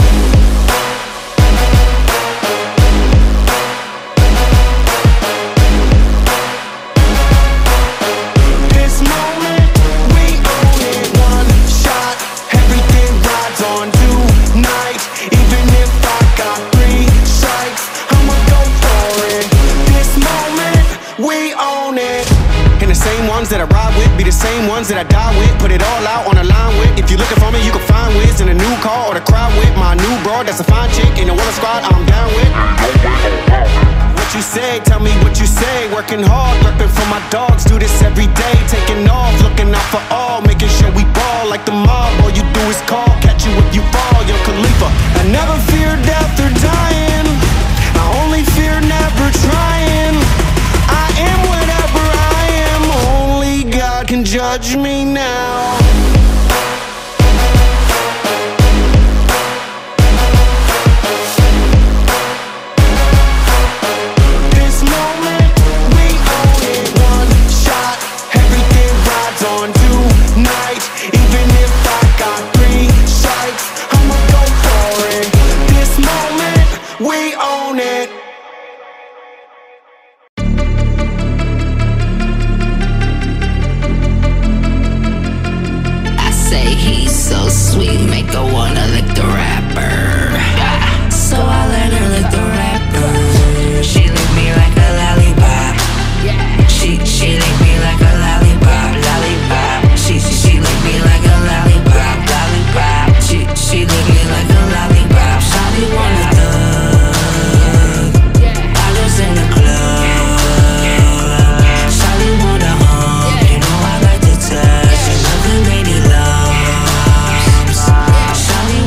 That I ride with be the same ones that I die with. Put it all out on a line with. If you're looking for me, you can find Wiz in a new car or the crowd with my new broad. That's a fine chick in the water squad. I'm down with. What you say? Tell me what you say. Working hard, repping for my dogs. Do this every day. Taking off, looking out for all, making sure we ball like the mob. All you do is call, catch you if you fall. Yo, Khalifa, I never fear death or dying. I only fear never trying. I am whatever I am. Only God can judge me now. This moment, we own it. 1 shot, everything rides on tonight. Even if I got 3 strikes, I'ma go for it. This moment, we own it. So sweet, make her wanna lick the rapper. So I let her lick the rapper. She licked me like a lollipop. She licked me like a lollipop, lollipop. She licked me like a lollipop, lollipop. She licked me like a lollipop. Shawty wanna thug, I was in the club. Shawty wanna hug, you know I like to touch. She love the lady love. Shawty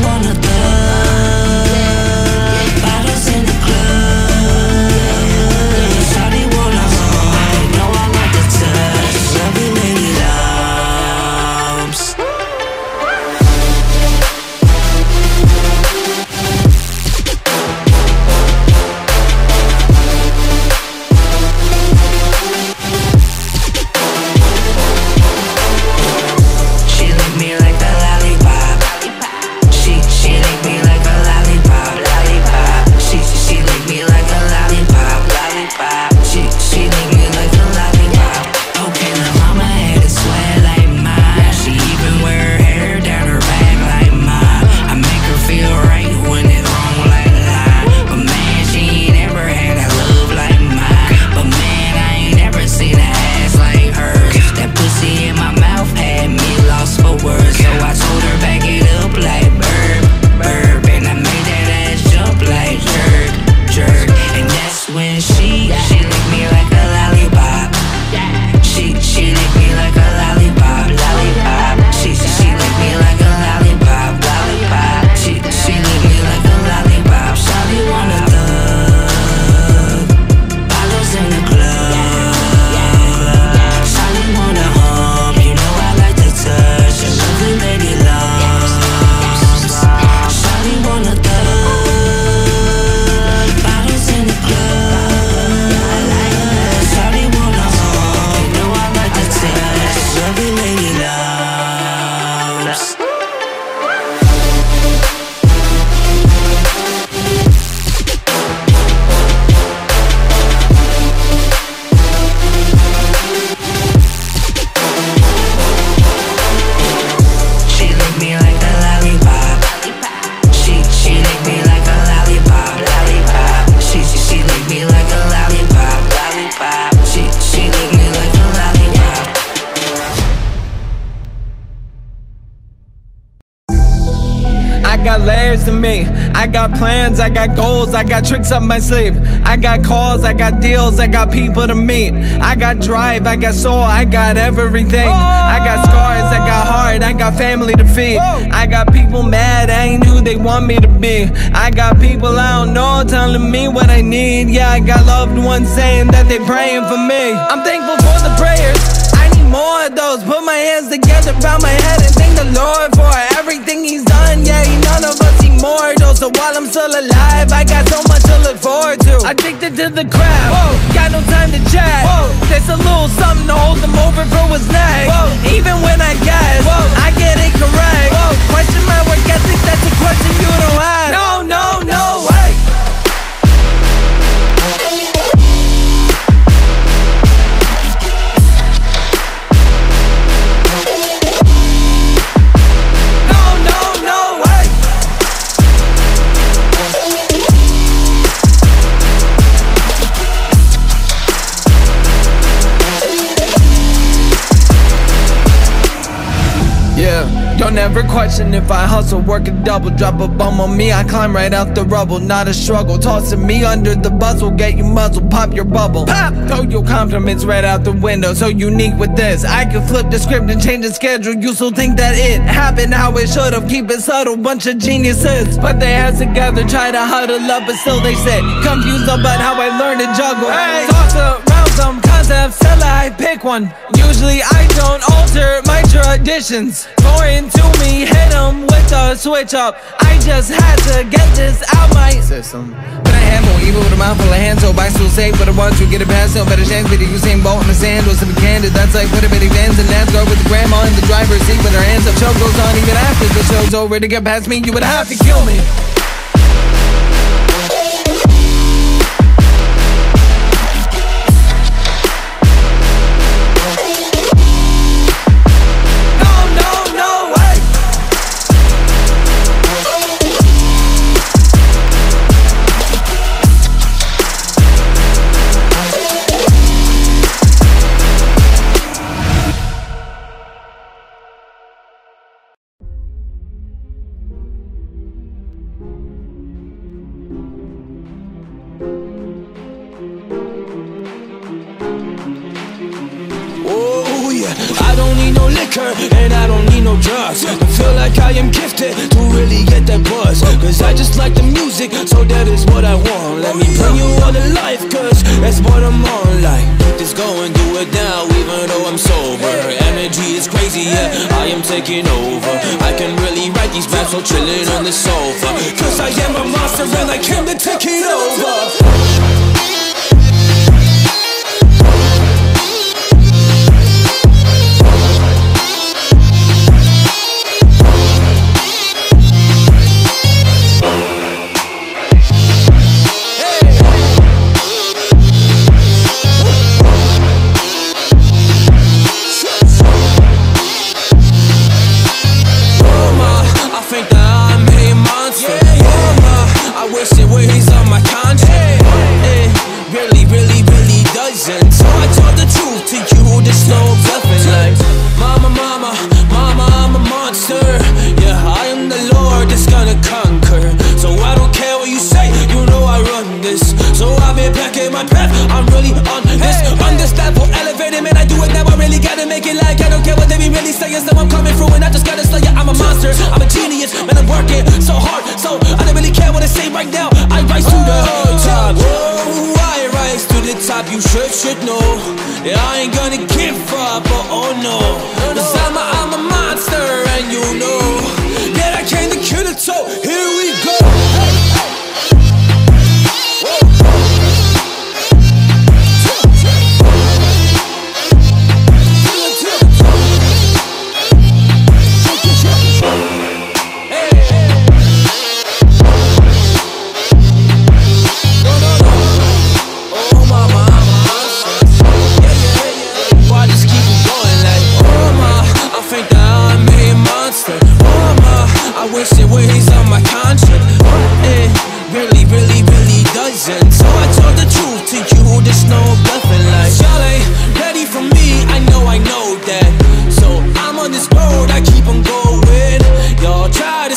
I got layers to me. I got plans, I got goals, I got tricks up my sleeve. I got calls, I got deals, I got people to meet. I got drive, I got soul, I got everything. I got scars, I got heart, I got family to feed. I got people mad, I ain't who they want me to be. I got people I don't know telling me what I need. Yeah, I got loved ones saying that they praying for me. I'm thankful for the prayers, I need more of those. Put my hands together, bow my head and thank the Lord for everything he's done. Yeah, none of us immortal, so while I'm still alive, I got so much to look forward to. Addicted to the crap, whoa, got no time to chat. Whoa, there's a little something to hold them over for what's next. Whoa, even when I guess, whoa, I get it correct. Whoa, question my work ethic, that's a question you don't have. No way. Don't ever question if I hustle, work a double, drop a bomb on me, I climb right out the rubble, not a struggle, tossing me under the bus will get you muzzled, pop your bubble, pop, throw your compliments right out the window, so unique with this, I can flip the script and change the schedule, you still think that it happened how it should've, keep it subtle, bunch of geniuses, but they heads together, try to huddle up, but still they sit, confused about how I learned to juggle, hey. Toss around some concepts till I pick one, usually I don't alter my traditions, going to me, hit him with a switch up. I just had to get this out my system. But I had more evil with a mouth full of hands, so I still say, but I want you to get it past, no better chance. But you same boat in the sand, or something candid. That's like what a bitty vans and NASCAR with the grandma in the driver's seat with her hands up. Show goes on even after the show's over. To get past me, you would have to kill me. And I don't need no drugs. I feel like I am gifted to really get that buzz, cause I just like the music, so that is what I want. Let me bring you all to life, cause that's what I'm on. Like, just go and do it now, even though I'm sober. Energy is crazy, yeah, I am taking over. I can really write these raps, so chilling on the sofa, cause I am a monster and I came to take it over. Wasting ways on my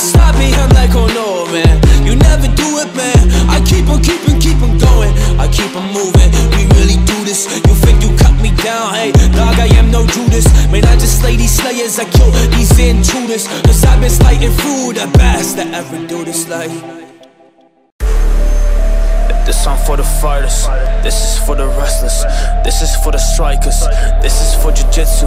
stop me, I'm like, oh no, man, you never do it, man. I keep on keep on going, I keep on moving. We really do this, you think you cut me down, hey, dog, I am no Judas. Man, I just slay these slayers, I kill these intruders, cause I've been slighting through the best that ever do this life. This song for the fighters, this is for the wrestlers, this is for the strikers, this is for jiu-jitsu,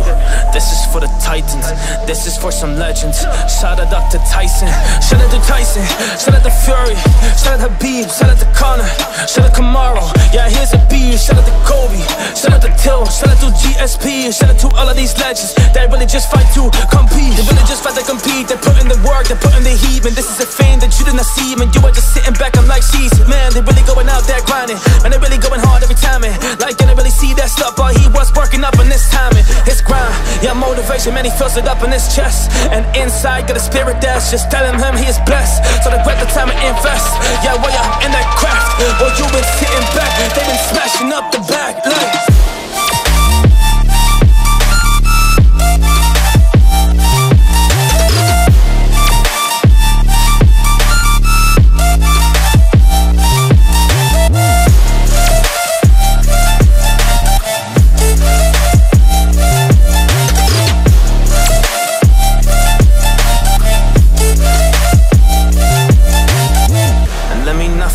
this is for the titans, this is for some legends. Shout out Dr. Tyson, shout out to Tyson, shout out to Fury, shout out to Habib, shout out to Conor, shout out to Kamaru, yeah here's a B, shout out to Kobe, shout out to Till, shout out to GSP, shout out to all of these legends that really just fight to compete, they really just fight to compete, they put in the work, they put in the heat, and this is a fame that you did not see, man, you are just sitting back, I'm like she's, man, they really going out there grinding, man, they really going hard every time, man. Like didn't really see that stuff, but he was working up on this timing. His grind, yeah, motivation, man, he fills it up in his chest, and inside got a spirit that's just telling him he is blessed. So they grab the time and invest, yeah, while you're in that craft, while you been sitting back, they been smashing up the back like.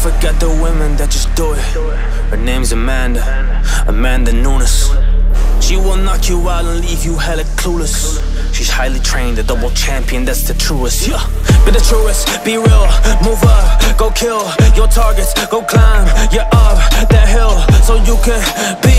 Forget the women that just do it. Her name's Amanda, Amanda Nunes. She will knock you out and leave you hella clueless. She's highly trained, a double champion, that's the truest. Yeah, be the truest, be real, move up, go kill your targets, go climb, you're up that hill, so you can be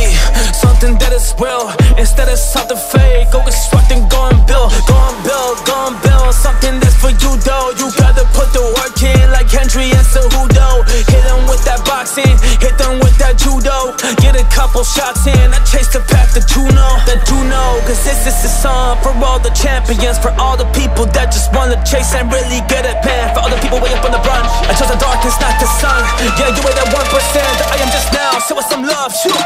something that is real, instead of something fake. Go construct and go and build, go and build, go and build something that's for you though. You gotta put the work in like Hendry and Cejudo. Hit them with that boxing, hit them with that judo. Get a couple shots in, I chase the path to that you know, cause this is a song for all the champions, for all the people that just wanna chase and really get it, man. For all the people way up on the run, I chose the darkness, not the sun. Yeah, you ain't that 1%, I am just now, show us some love, shoot.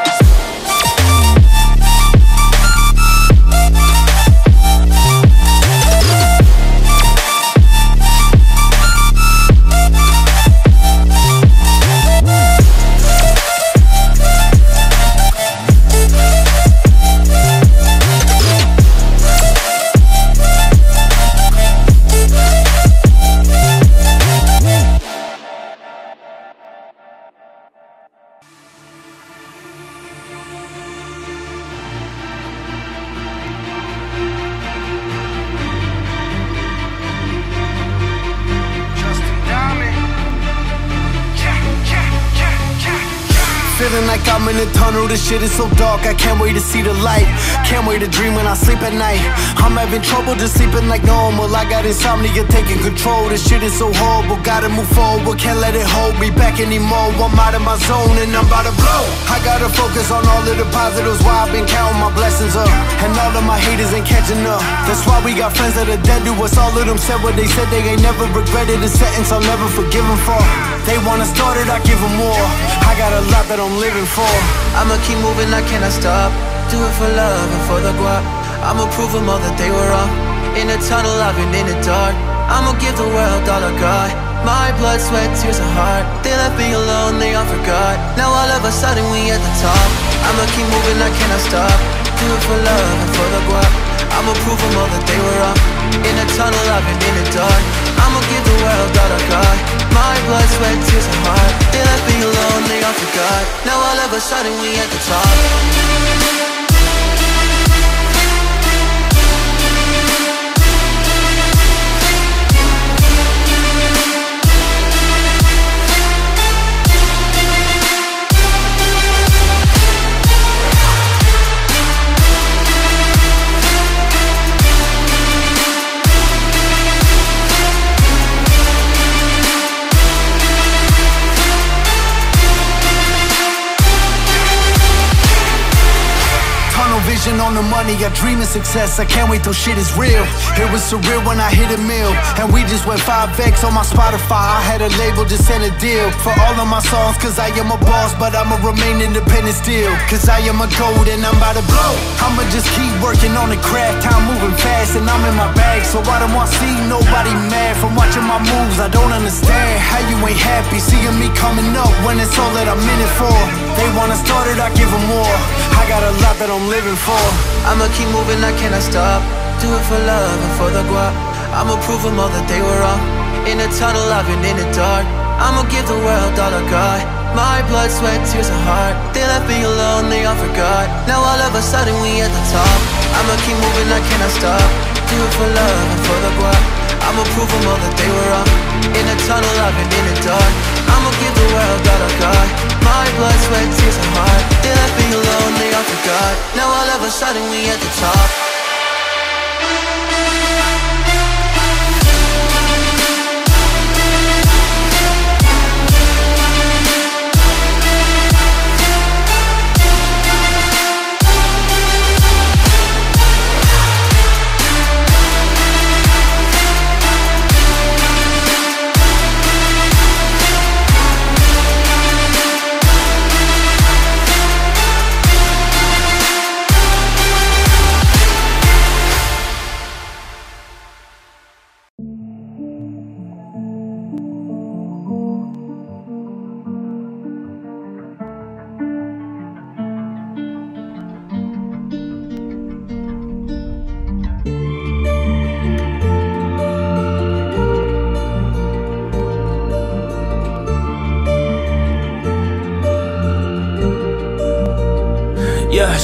Feeling like I'm in a tunnel, this shit is so dark, I can't wait to see the light. Can't wait to dream when I sleep at night. I'm having trouble just sleeping like normal, I got insomnia taking control. This shit is so horrible, gotta move forward, can't let it hold me back anymore. I'm out of my zone and I'm about to blow. I gotta focus on all of the positives, why I've been counting my blessings up, and all of my haters ain't catching up. That's why we got friends that are dead to us. All of them said what they said, they ain't never regretted a sentence I'll never forgive them for. They wanna start it, I give them more. I got a lot that I'm living for. I'ma keep moving, I cannot stop. Do it for love and for the guap. I'ma prove them all that they were wrong. In the tunnel, I've been in the dark. I'ma give the world all I got. My blood, sweat, tears and heart. They left me alone, they all forgot. Now all of a sudden we at the top. I'ma keep moving, I cannot stop. Do it for love and for the guap. I'ma prove them all that they were wrong. In the tunnel, I've been in the dark. I'ma give the world all I got. My blood, sweat, tears and heart. They left me alone, they all forgot. Now all of a sudden we at the top. no money, I dream of success. I can't wait till shit is real. It was surreal when I hit a mill, and we just went 5X on my Spotify. I had a label, just sent a deal for all of my songs, cause I am a boss, but I'ma remain independent still. Cause I am a gold and I'm about to blow. I'ma just keep working on the craft. Time moving fast and I'm in my bag. So I don't want to see nobody mad from watching my moves. I don't understand how you ain't happy seeing me coming up when it's all that I'm in it for. They wanna start it, I give them more. I got a lot that I'm living for. I'ma keep moving, I cannot stop. Do it for love and for the guap. I'ma prove them all that they were wrong. In the tunnel, I've been in the dark. I'ma give the world all I got. My blood, sweat, tears and heart. They left me alone, they all forgot. Now all of a sudden we at the top. I'ma keep moving, I cannot stop. Do it for love and for the guap. I'ma prove them all that they were wrong. In the tunnel, I've been in the dark. I'ma give the world all I got. My blood, sweat, tears and heart. They left me alone, they all forgot. Now all of a sudden we at the top.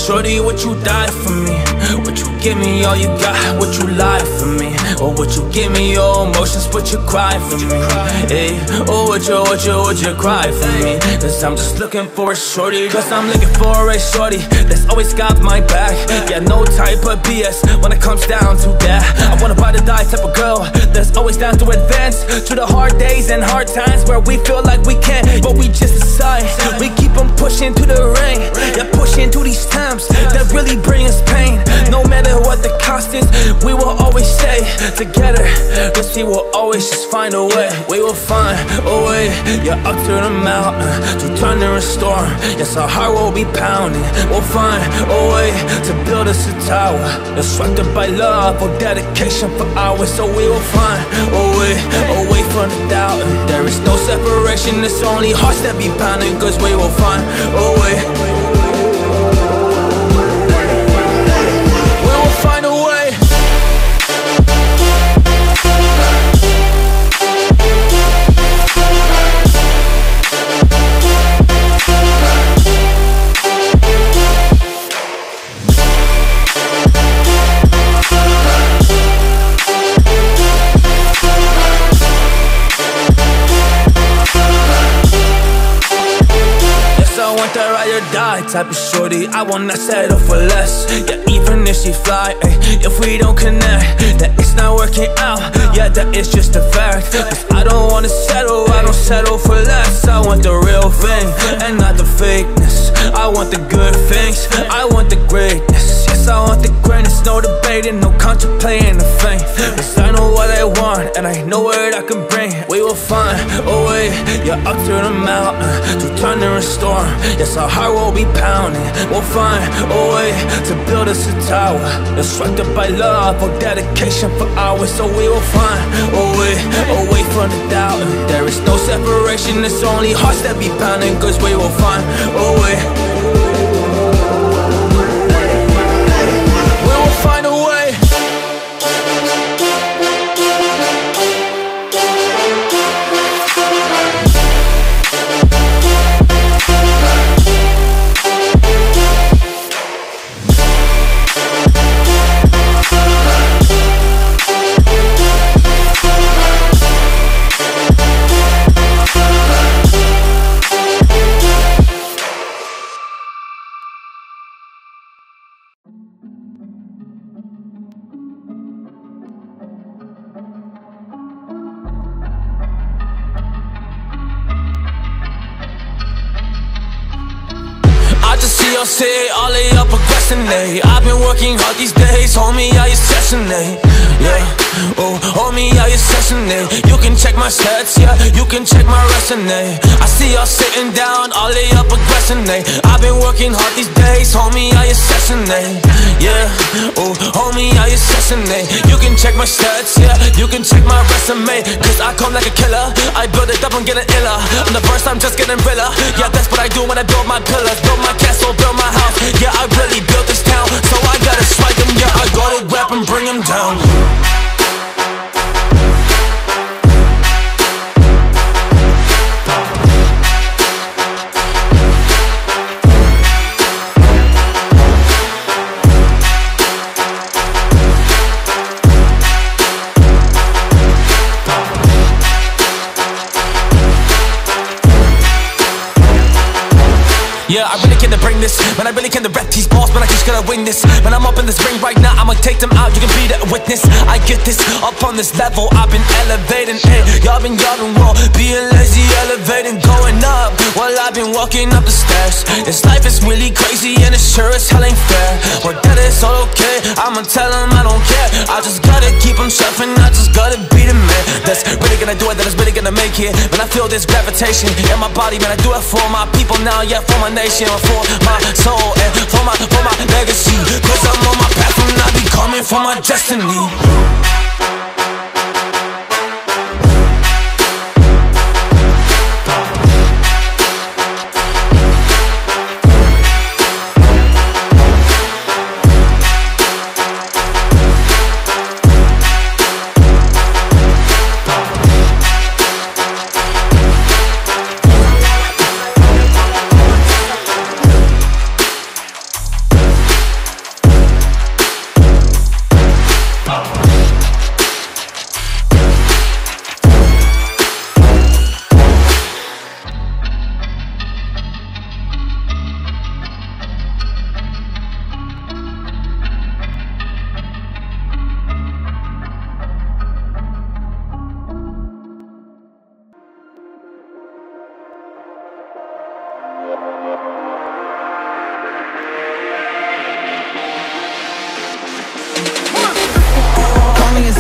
Shorty, what you died for me? What you give me, all you got? What you lied for me? Or what you give me, your emotions, but you cry for me? Hey, oh, would you cry for me? Cause I'm just looking for a shorty. Cause I'm looking for a shorty that's always got my back. Yeah, no type of BS when it comes down to that. I wanna buy the die type of girl that's always down to advance through the hard days and hard times where we feel like we can't, but we just decide. We keep on pushing to the rain. Yeah, pushing to these times that really bring us pain. No matter what the cost is, we will always stay together. Cause we will always just find a way. We will find a way. Yeah, up to the mountain, to thunder and storm. Yes, our heart will be pounding. We'll find a way to build us a tower, instructed by love or dedication for hours. So we will find a way, away from the doubt. There is no separation, it's only hearts that be pounding. Cause we will find a way. Find a way. Type of shorty, I will not settle for less. Yeah, even if she fly, ay, if we don't connect, that it's not working out. Yeah, that it's just a fact. Cause I don't wanna settle, I don't settle for less. I want the real thing, and not the fakeness. I want the good things, I want the greatness. Yes, I want the greatness, no debating, no contemplating the fame. Cause I know what I want, and I know what I can bring. We will find a way, yeah, up to the mountain, through thunder and storm. Yes, our heart will be pounding. We'll find a way to build us a tower, instructed by love or dedication for hours. So we will find a way, away from the doubt. There is no separation, it's only hearts that be pounding. Cause we will find a way. We will find a way. your city, all of y'all progressing, ayy. I've been working hard these days, homie, are you session, ayy? Yeah, oh, homie, are you session, ayy? You can check my stats, yeah, you can check my resume. I see y'all sitting down, all of y'all progressing, ayy. I've been working hard these days, homie, are you session, ayy? Yeah, oh, homie, are you session, ayy? You can check my stats, yeah, you can check my resume. Cause I come like a killer, I build it up, I'm getting iller. I'm the first, I'm just getting realer. Yeah, that's what I do when I build my pillars, build my castle, build my house. Yeah, I really built this town, so I gotta strike them. Yeah, I gotta rap and bring them down. Yeah, I really came to bring this, man, I really came to rap these balls, man, I just gotta win this. Man, I'm up in this ring right now, I'ma take them out, you can be the witness. I get this, up on this level, I've been elevating, ayy. Y'all been yelling raw, being lazy, elevating, going up, while I've been walking up the stairs. This life is really crazy and it sure as hell ain't fair, but that is all okay, I'ma tell them I don't care. I just gotta keep them sharp and I just gotta be the man that's really gonna do it, that is really gonna make it. Man, I feel this gravitation in my body, man, I do it for my people now, yeah, for my nation, for my soul and for my legacy. Cause I'm on my path and I be coming for my destiny.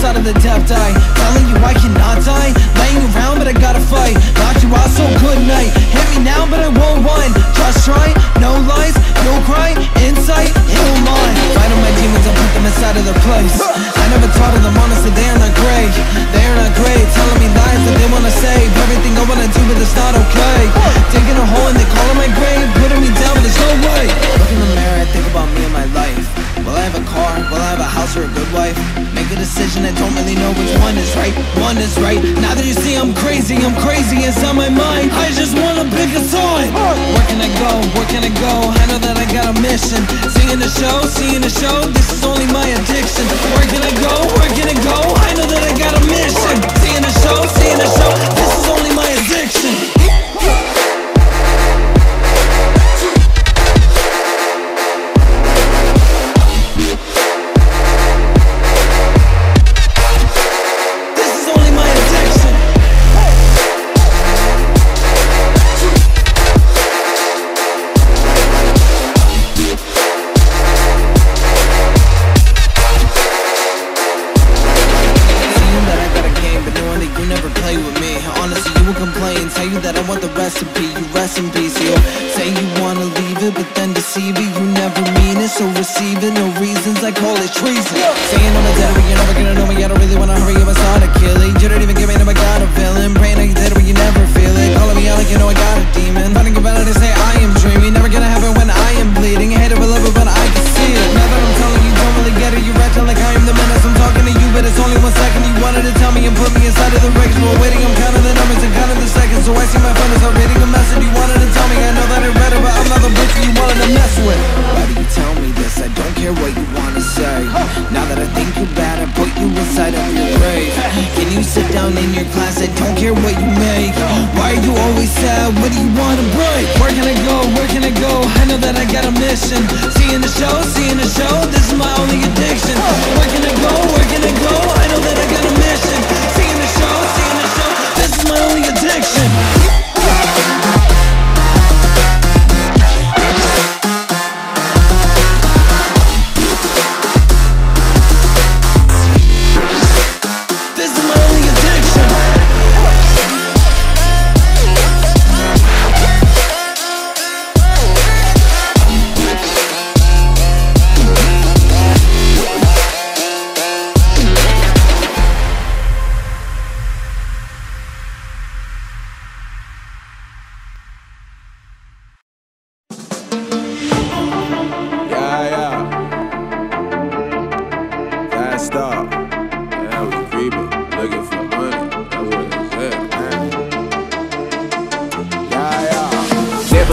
Of the depth, I telling you I cannot die, laying around but I gotta fight. Knocked you out, so good night. Hit me now but I won't run, just try. No lies, no cry, insight, no mind. Fight all my demons and put them inside of their place. I never thought of them honestly, they are not great. They are not great, telling me lies that they wanna save. Everything I wanna do but it's not okay. Digging a hole and they call it my grave, putting me down but there's no way. Looking in the mirror, I think about me and my life. Will I have a car? Will I have a house or a good wife? Make a decision, I don't really know which one is right. One is right. Now that you see I'm crazy inside my mind. I just wanna pick a side. Where can I go? Where can I go? I know that I got a mission. Seeing the show, this is only my addiction. Where can I go? Where can I go? I know that I got a mission. Seeing the show, this is only my addiction.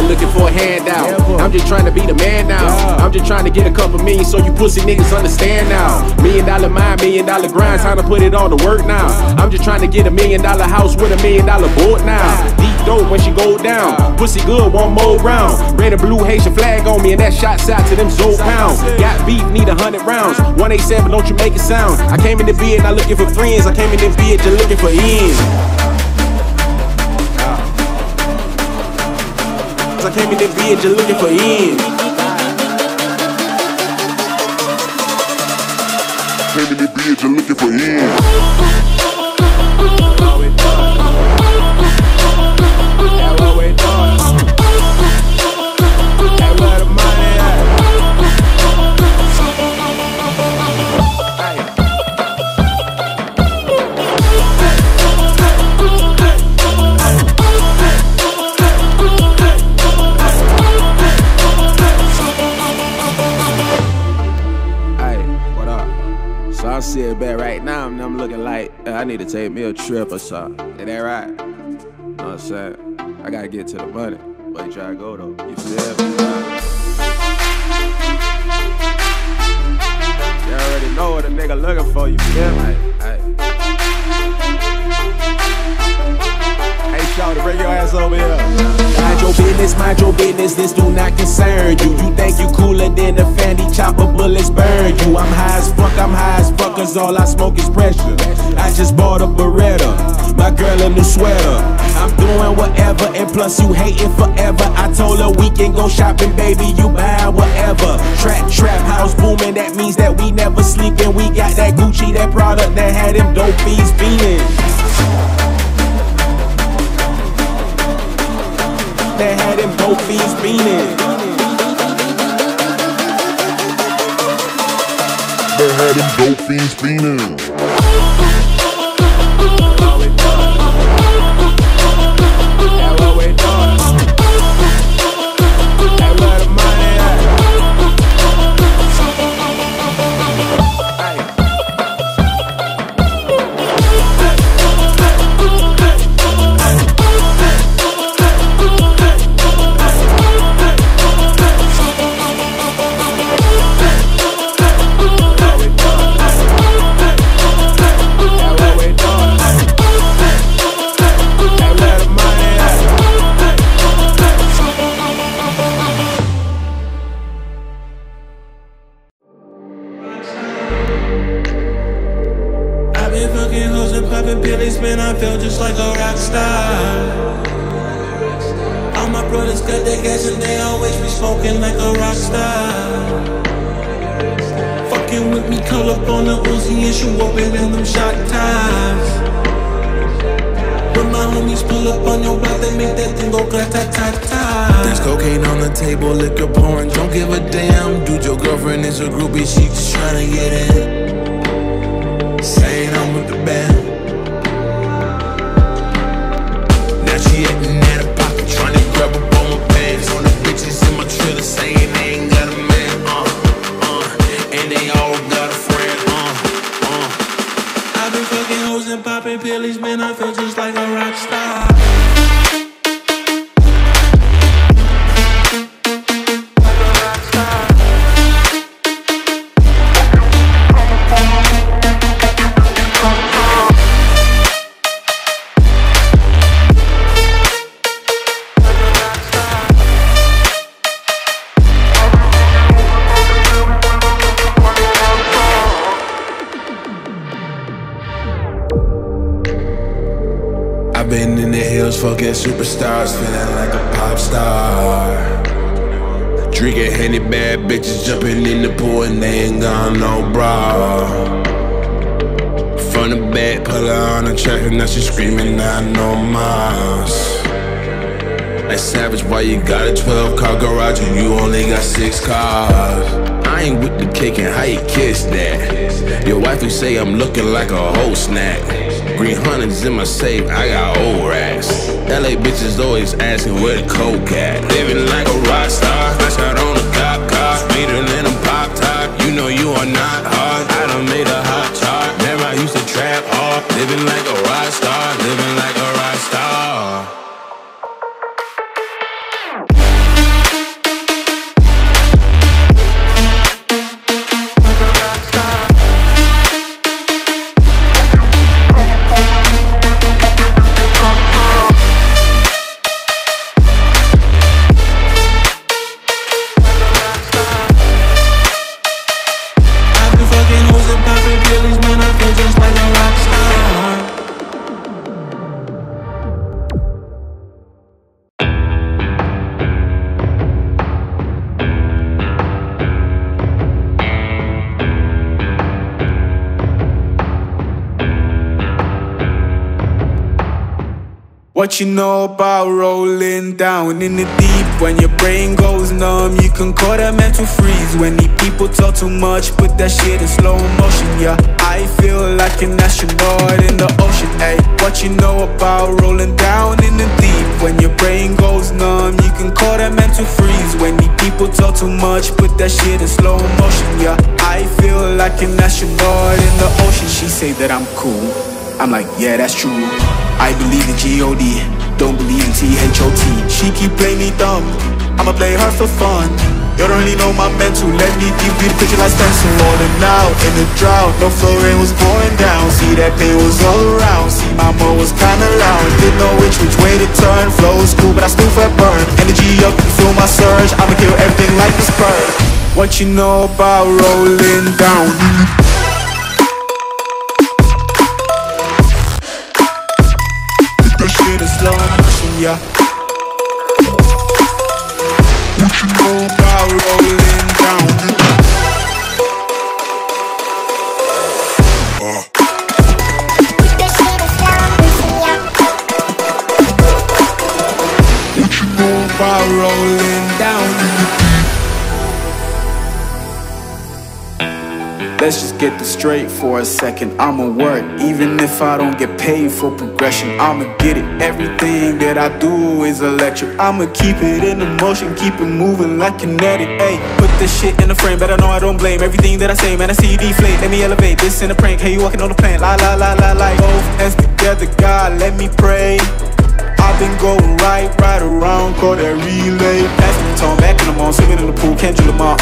I'm looking for a handout. I'm just trying to be the man now. I'm just trying to get a couple million so you pussy niggas understand now. $1 million mind, $1 million grind, time to put it on the work now. I'm just trying to get $1 million house with $1 million board now. Deep dope when she go down, pussy good, one more round. Red and blue Haitian flag on me and that shot's out to them Zoe pounds. Got beef, need 100 rounds, 187, don't you make it sound. I came in the bed not looking for friends, I came in the bed just looking for ends. I came in the bed just looking for ends. Came in the bed just looking for I see it back right now, and I'm looking like I need to take me a trip or something. Ain't that right? You know what I'm saying? I gotta get to the money. But you try to go though. You feel me? You already know what a nigga looking for. You feel me? Hey, y'all, to bring your ass over here. Mind your business, this do not concern you. You think you cooler than a fanny chopper, bullets burn you. I'm high as fuck, cause all I smoke is pressure. I just bought a Beretta, my girl a new sweater. I'm doing whatever, and plus you hating forever. I told her we can go shopping, baby, you buy whatever. Trap, house booming, that means that we never sleeping. We got that Gucci, that product that had them dope fiends beating. That had them both fiends beating. That had them both fiends beating. That's what we done. That's where the money man, I feel just like a rock star. All my brothers got their gas and they always be smoking like a rock star. Fucking with me, call up on the Uzi and shoot open in them shot times. When my homies pull up on your block, they make that thing go ta-ta-ta-ta. There's cocaine on the table, liquor pouring, don't give a damn. Dude, your girlfriend is a groupie, she just tryna get in. Saying I'm with the band. Man, I feel just like a rock star. Been in the hills, fucking superstars, feeling like a pop star. Drinking handy, bad bitches jumping in the pool and they ain't got no bra. From the back, pull her on the track and now she screaming, I know Mars. That's savage, why you got a 12-car garage and you only got 6 cars? I ain't with the cake and how you kiss that? Your wife will say I'm looking like a whole snack. 300's in my safe, I got old racks. LA bitches always asking where the coke at. Living like a rock star, I got on a cop car, sweeter than a pop top. You know you are not hard, I done made a hot chart. Never I used to trap hard, living like a rock star, living like a rock star. What you know about rolling down in the deep? When your brain goes numb, you can call that mental freeze. When the people talk too much, put that shit in slow motion, yeah. I feel like an astronaut in the ocean, ayy. What you know about rolling down in the deep? When your brain goes numb, you can call that mental freeze. When the people talk too much, put that shit in slow motion, yeah. I feel like an astronaut in the ocean. She say that I'm cool, I'm like, yeah, that's true. I believe in G-O-D, don't believe in T-H-O-T. She keep playing me dumb, I'ma play her for fun. You don't really know my mental, let me give you the picture like stencil. Falling out in the drought, no flow rain was pouring down. See that pain was all around, see my mom was kinda loud. Didn't know which way to turn, flow was cool but I still felt burned. Energy up, you feel my surge, I'ma kill everything like this bird. What you know about rolling down? Slow motion, yeah. What you know about rolling down? What you know about rolling down? Let's just get this straight for a second. I'ma work, even if I don't get paid for progression. I'ma get it. Everything that I do is electric. I'ma keep it in the motion, keep it moving like kinetic. Ayy, put this shit in the frame, better know I don't blame everything that I say. Man, I see you deflate, let me elevate. This in a prank, hey, you walking on the plane. La la la la la. Both hands together, God, let me pray. I've been going right around, call that relay. Pass the baton, back in the mall, swimming in the pool, can't drill them all.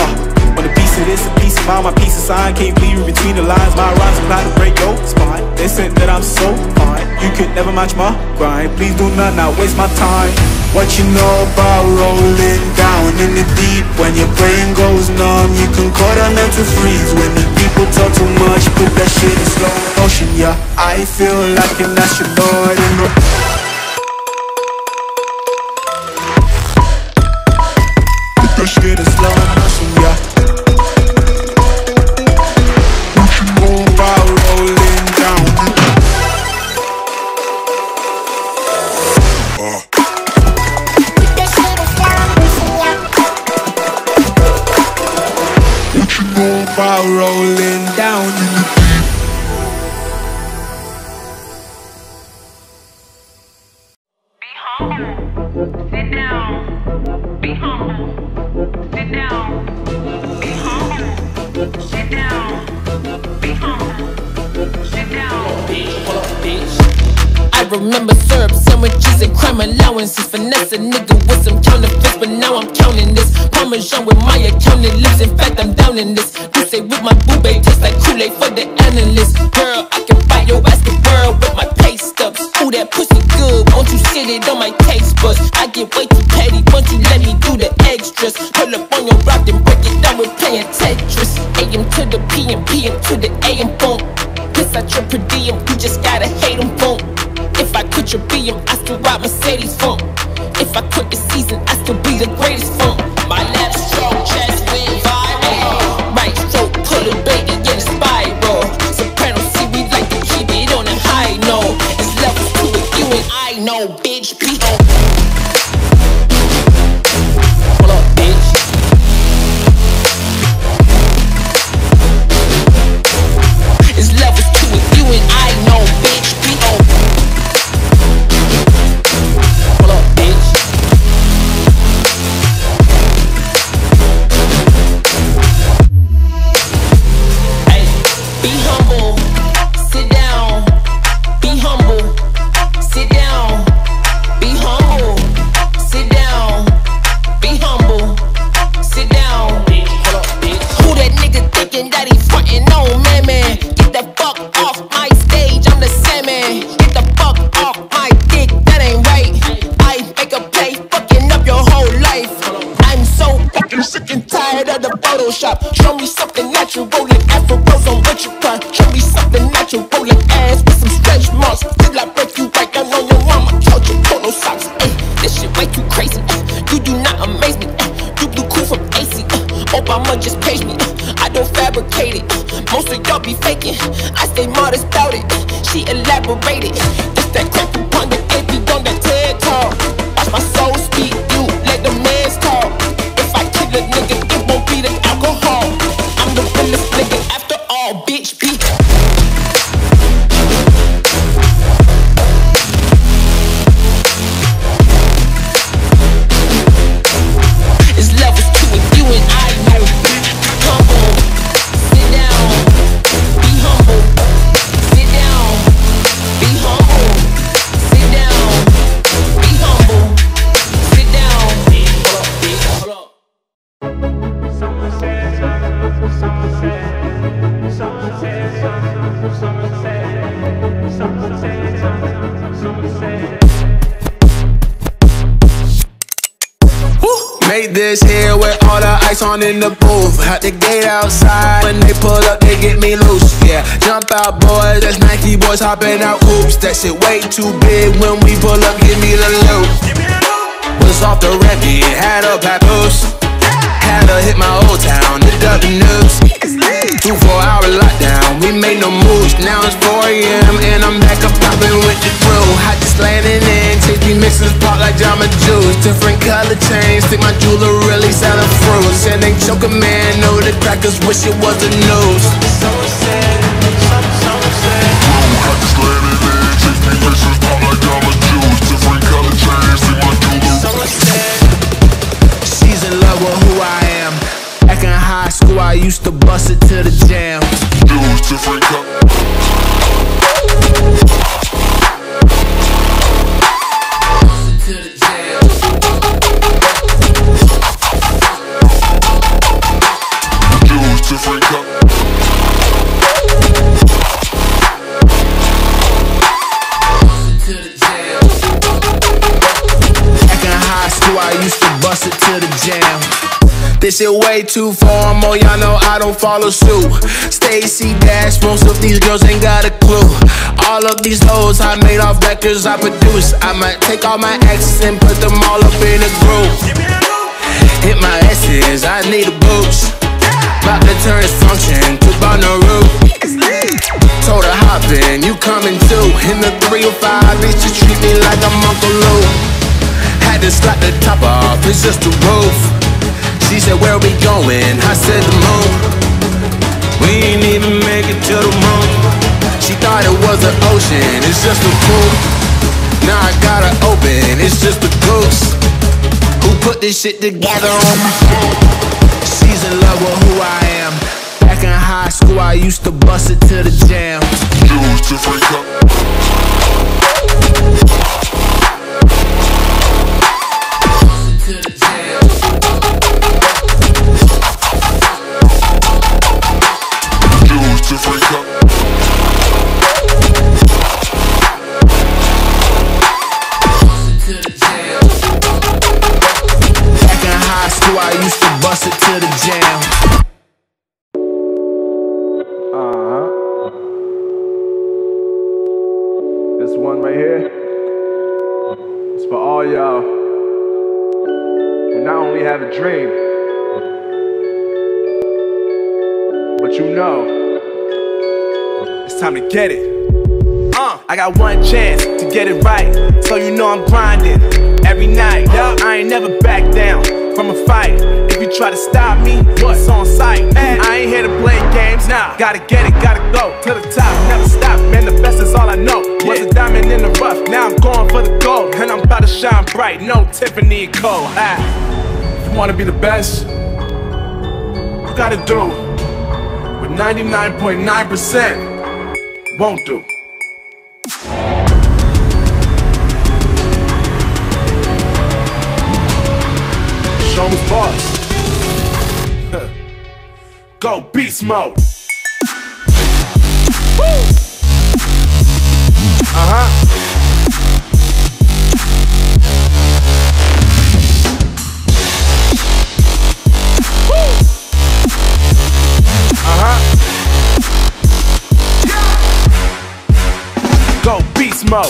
On a piece of this, a piece of mine, my piece of sign. Can't bleed between the lines, my rhymes apply to break your spine. They said that I'm so fine, you could never match my grind. Please do not waste my time. What you know about rolling down in the deep? When your brain goes numb, you can call that mental freeze. When the people talk too much, put that shit in slow motion, yeah. I feel like an astronaut in the put that shit in slow motion, yeah. While rolling down in the deep. Be humble, sit down. Be humble, sit down. Be humble, sit down. Be humble, sit down. I remember syrup sandwiches and crime allowances. Finesse a nigga with some counterfeits, but now I'm counting this Parmesan with my accountant lips. In fact, I'm down in this. With my boo babe, tastes like Kool-Aid for the analyst. Girl, I can bite your ass the world with my taste ups. Ooh, that pussy good, won't you sit it on my taste buds? I get way too petty, won't you let me do the extras? Pull up on your rock, then break it down, we're playing Tetris. AM to the PM, PM to the AM, boom. Piss out your per diem, you just gotta hate them, boom. If I quit your BM, I still ride Mercedes, boom. If I quit the season, I still be the greatest, boom. My left stroke, chest win, the baby in a spiral. Soprano, see we like to keep it on a high note. It's levels to it, you and I know, bitch. P.O. Hold up, bitch. It's levels to it, you and I know, bitch. P.O. Hold up, bitch. Show me something natural, like afros on what you cry. Show me something natural, like ass with some stretch marks. Till I break you right down on your mama couch and polo socks. This shit way too crazy. You do not amaze me. You blew cool from AC. Obama just paged me. I don't fabricate it. Most of y'all be faking. I stay modest about it. She elaborated. It's that crap upon the AP on that. Made this here with all the ice on in the booth. Out the gate outside, when they pull up, they get me loose. Yeah, jump out, boys. That's Nike boys hopping out. Oops, that shit way too big. When we pull up, give me the loot. Was off the record, had a papoose. Had to hit my old town, hit up the news. 24-hour lockdown, we made no moves. Now it's 4 AM and I'm back up popping with the crew. I just landed in, tasty mixes pop like Jamba Juice. Different color chains, think my jewelry really sounded fruits. And they choke a man, know the crackers wish it was the news. So sad, so sad. I just landed in, tasty mixes pop like Jamba Juice. Different color chains, think my jewelry. So sad. She's in love with who I am. Back in high school, I used to bust it to the jam. Dudes, different This shit way too formal, y'all know I don't follow suit. Stacy Dash, most of these girls ain't got a clue. All of these hoes I made off records I produce. I might take all my exes and put them all up in a group. Hit my S's, I need a boost. About to turn this function to Bonnaroo. Told her hop in, you coming too. In the 305, bitch, you treat me like I'm Uncle Lou. Had to slap the top off, it's just the roof. She said, where we going? I said, the moon. We ain't even make it to the moon. She thought it was an ocean, it's just a pool. Now I gotta open, it's just a goose. Who put this shit together on my phone? She's in love with who I am. Back in high school, I used to bust it to the jam. Dudes, different color. Get it. I got one chance to get it right, so you know I'm grinding every night. I ain't never back down from a fight. If you try to stop me, what's on sight? Man, I ain't here to play games now. Nah. Gotta get it, gotta go to the top, never stop. Man, the best is all I know. Was a diamond in the rough, now I'm going for the gold, and I'm about to shine bright. No Tiffany and Cole. If you wanna be the best, you gotta do with 99.9%. Won't do. Show me boss. Go beast mode. Woo. Woo. Go beast mode.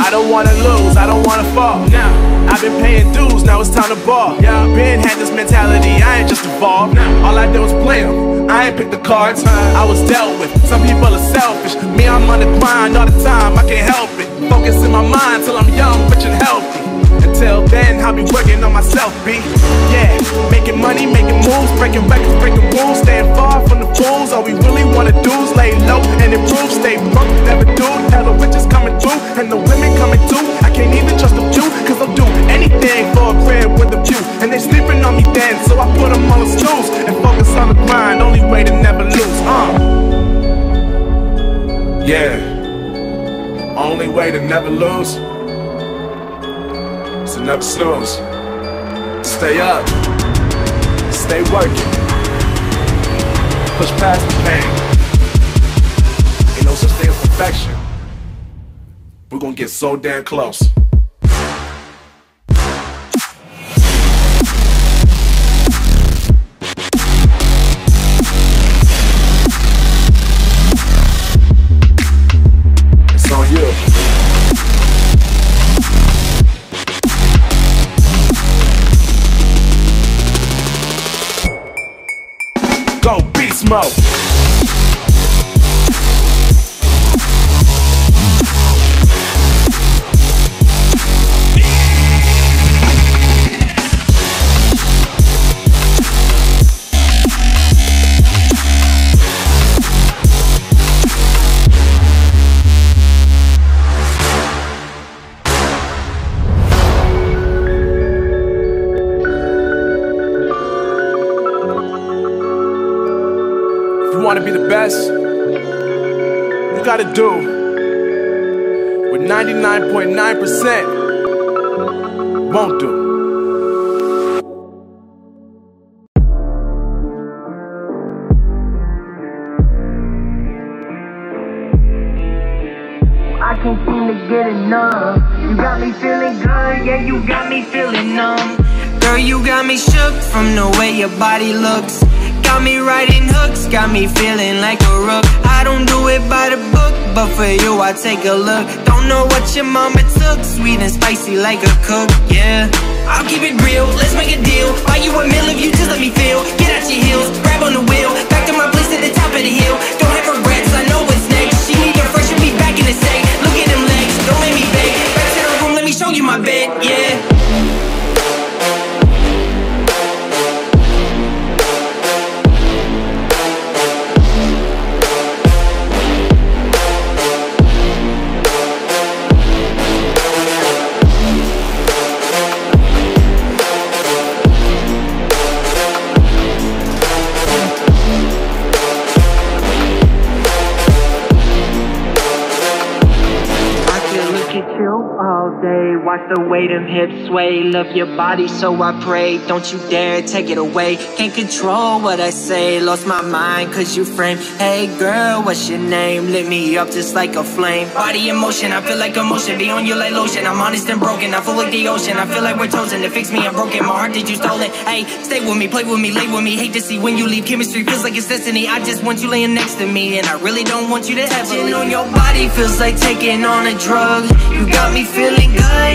I don't wanna lose, I don't wanna fall. Now I've been paying dues, now it's time to ball. Yeah, Ben had this mentality, I ain't just evolved. All I did was play them, I ain't picked the cards. I was dealt with, some people are selfish. Me, I'm on the grind all the time, I can't help it. Focus in my mind till I'm young, rich and healthy. Until then, I'll be working on myself, B. Yeah, making money, making moves, breaking records, breaking rules, staying far from the fools. All we really wanna do is lay low and improve, stay broke, never do. Now the witches coming through, and the women coming too. I can't even trust a few, cause I'll do anything for a crib with a view. And they sleeping on me then, so I put them on snooze and focus on the grind, only way to never lose. Yeah. Only way to never lose is to never snooze. Stay up, stay working, push past the pain. Ain't no such thing as perfection. We're gonna get so damn close. Go beast mode. If you want to be the best, you gotta do what 99.9% won't do. I can't seem to get enough. You got me feeling good, yeah, you got me feeling numb. Girl, you got me shook from the way your body looks. Got me riding hooks, got me feeling like a rook. I don't do it by the book, but for you I take a look. Don't know what your mama took, sweet and spicy like a cook, yeah. I'll keep it real, let's make a deal. Buy you a meal if you just let me feel. Get out your heels, grab on the wheel. Back to my place at the top of the hill. Don't have regrets, I know what's next. She need a fresh, she'll be back in a sec. Look at them legs, don't make me beg. Back to the room, let me show you my bed, yeah. Watch the way them hips sway. Love your body, so I pray. Don't you dare take it away. Can't control what I say. Lost my mind cause you framed. Hey girl, what's your name? Lit me up just like a flame. Body in motion, I feel like emotion. Be on you like lotion. I'm honest and broken, I feel like the ocean. I feel like we're chosen to fix me, I'm broken. My heart did you stolen. Hey, stay with me, play with me, lay with me. Hate to see when you leave. Chemistry feels like it's destiny. I just want you laying next to me, and I really don't want you to have it. On your body feels like taking on a drug. You got me feeling good,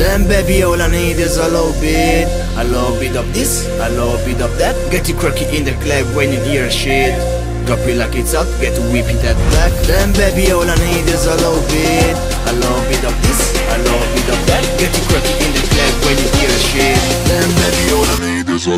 Then baby, all I need is a little bit of this, a little bit of that. Get you quirky in the club when you hear shit. Drop it like it's hot, get to whip it at black. Then baby, all I need is a little bit of this, a little bit of that. Get you quirky in the club when you hear shit. Then baby, all I need is a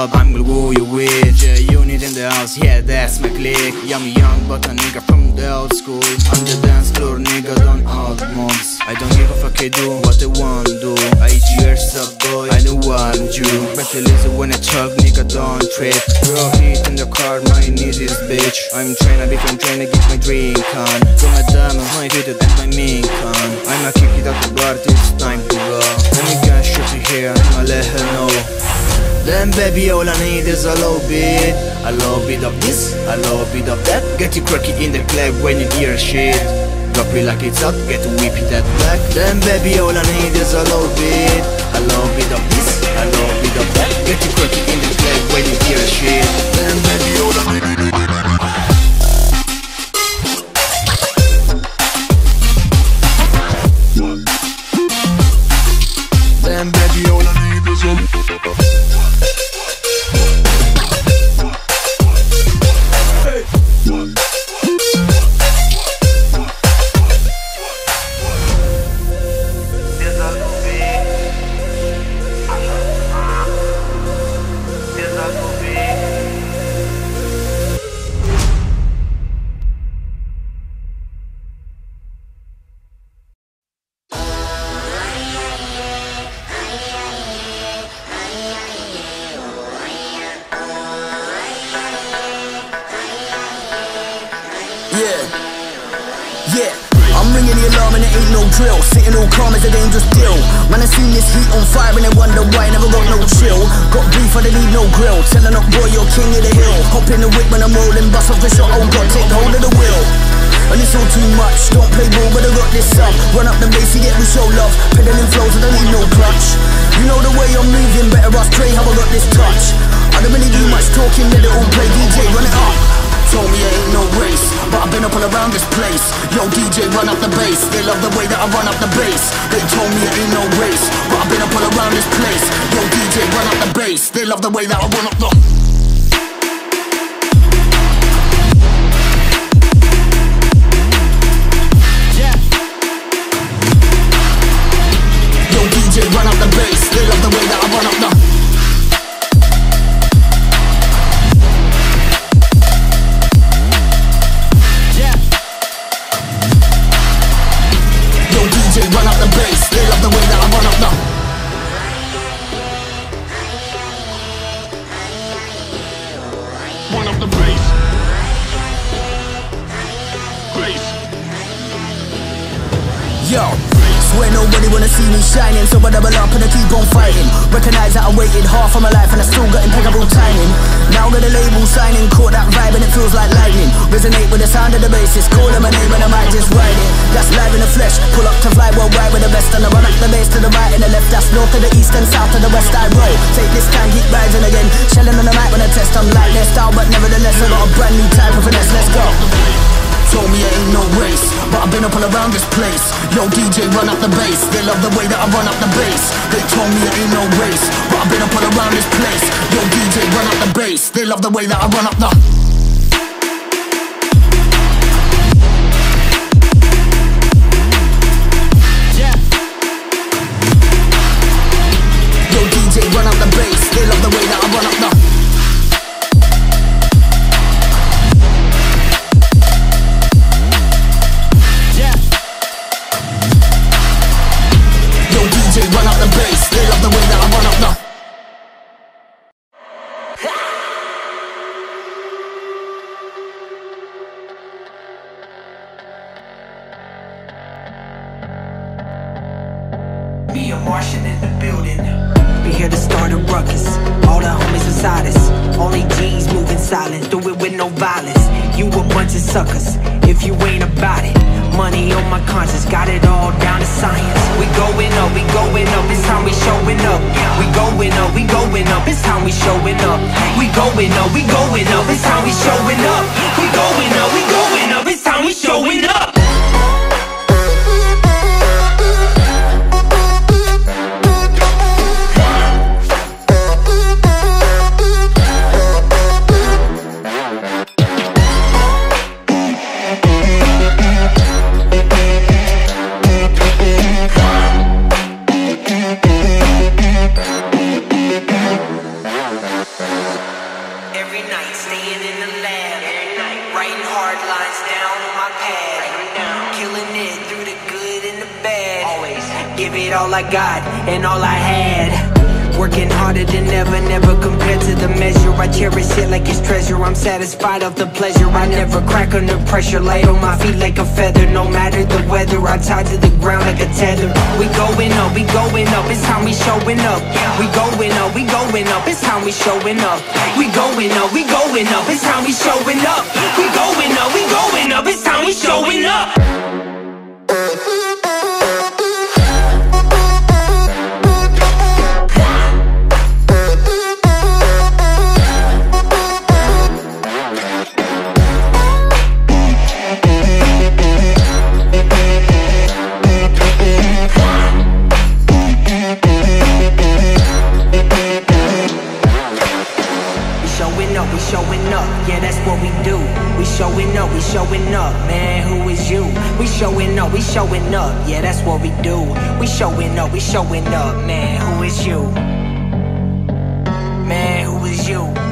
up, I'm gonna go your witch. Unit in the house, yeah, that's my clique. I'm young, but a nigga from the old school. On the dance floor, niggas on old moms. I don't give a fuck, I do what I want to do. I cheers up, boy, I don't want you. Better listen when I talk, nigga, don't trip. Bro, heat in the car, my need is bitch. I'm tryna become, tryna get my drink on. From my dime, I'm high to that's my main con. I'ma kick it out the bar, it's time to go. Let me get shit here, I'ma let her know. Then baby, all I need is a little bit of this, a little bit of that. Get you cracky in the club when you hear shit. Drop it like it's hot, get whippy that back. Then baby, all I need is a little bit of this, a little bit of that. Get you cracky in the club when you hear shit. Then baby, all I need is give it all I got and all I had. Working harder than ever, never compared to the measure. I cherish it like it's treasure. I'm satisfied of the pleasure. I never crack under pressure. Light on my feet like a feather. No matter the weather, I'm tied to the ground like a tether. We going up, it's time we showing up. We going up, it's time we showing up. We going up, it's time we showing up. We going up, it's time we showing up. We showing up, man, who is you? We showing up, yeah, that's what we do. We showing up, man, who is you? Man, who is you?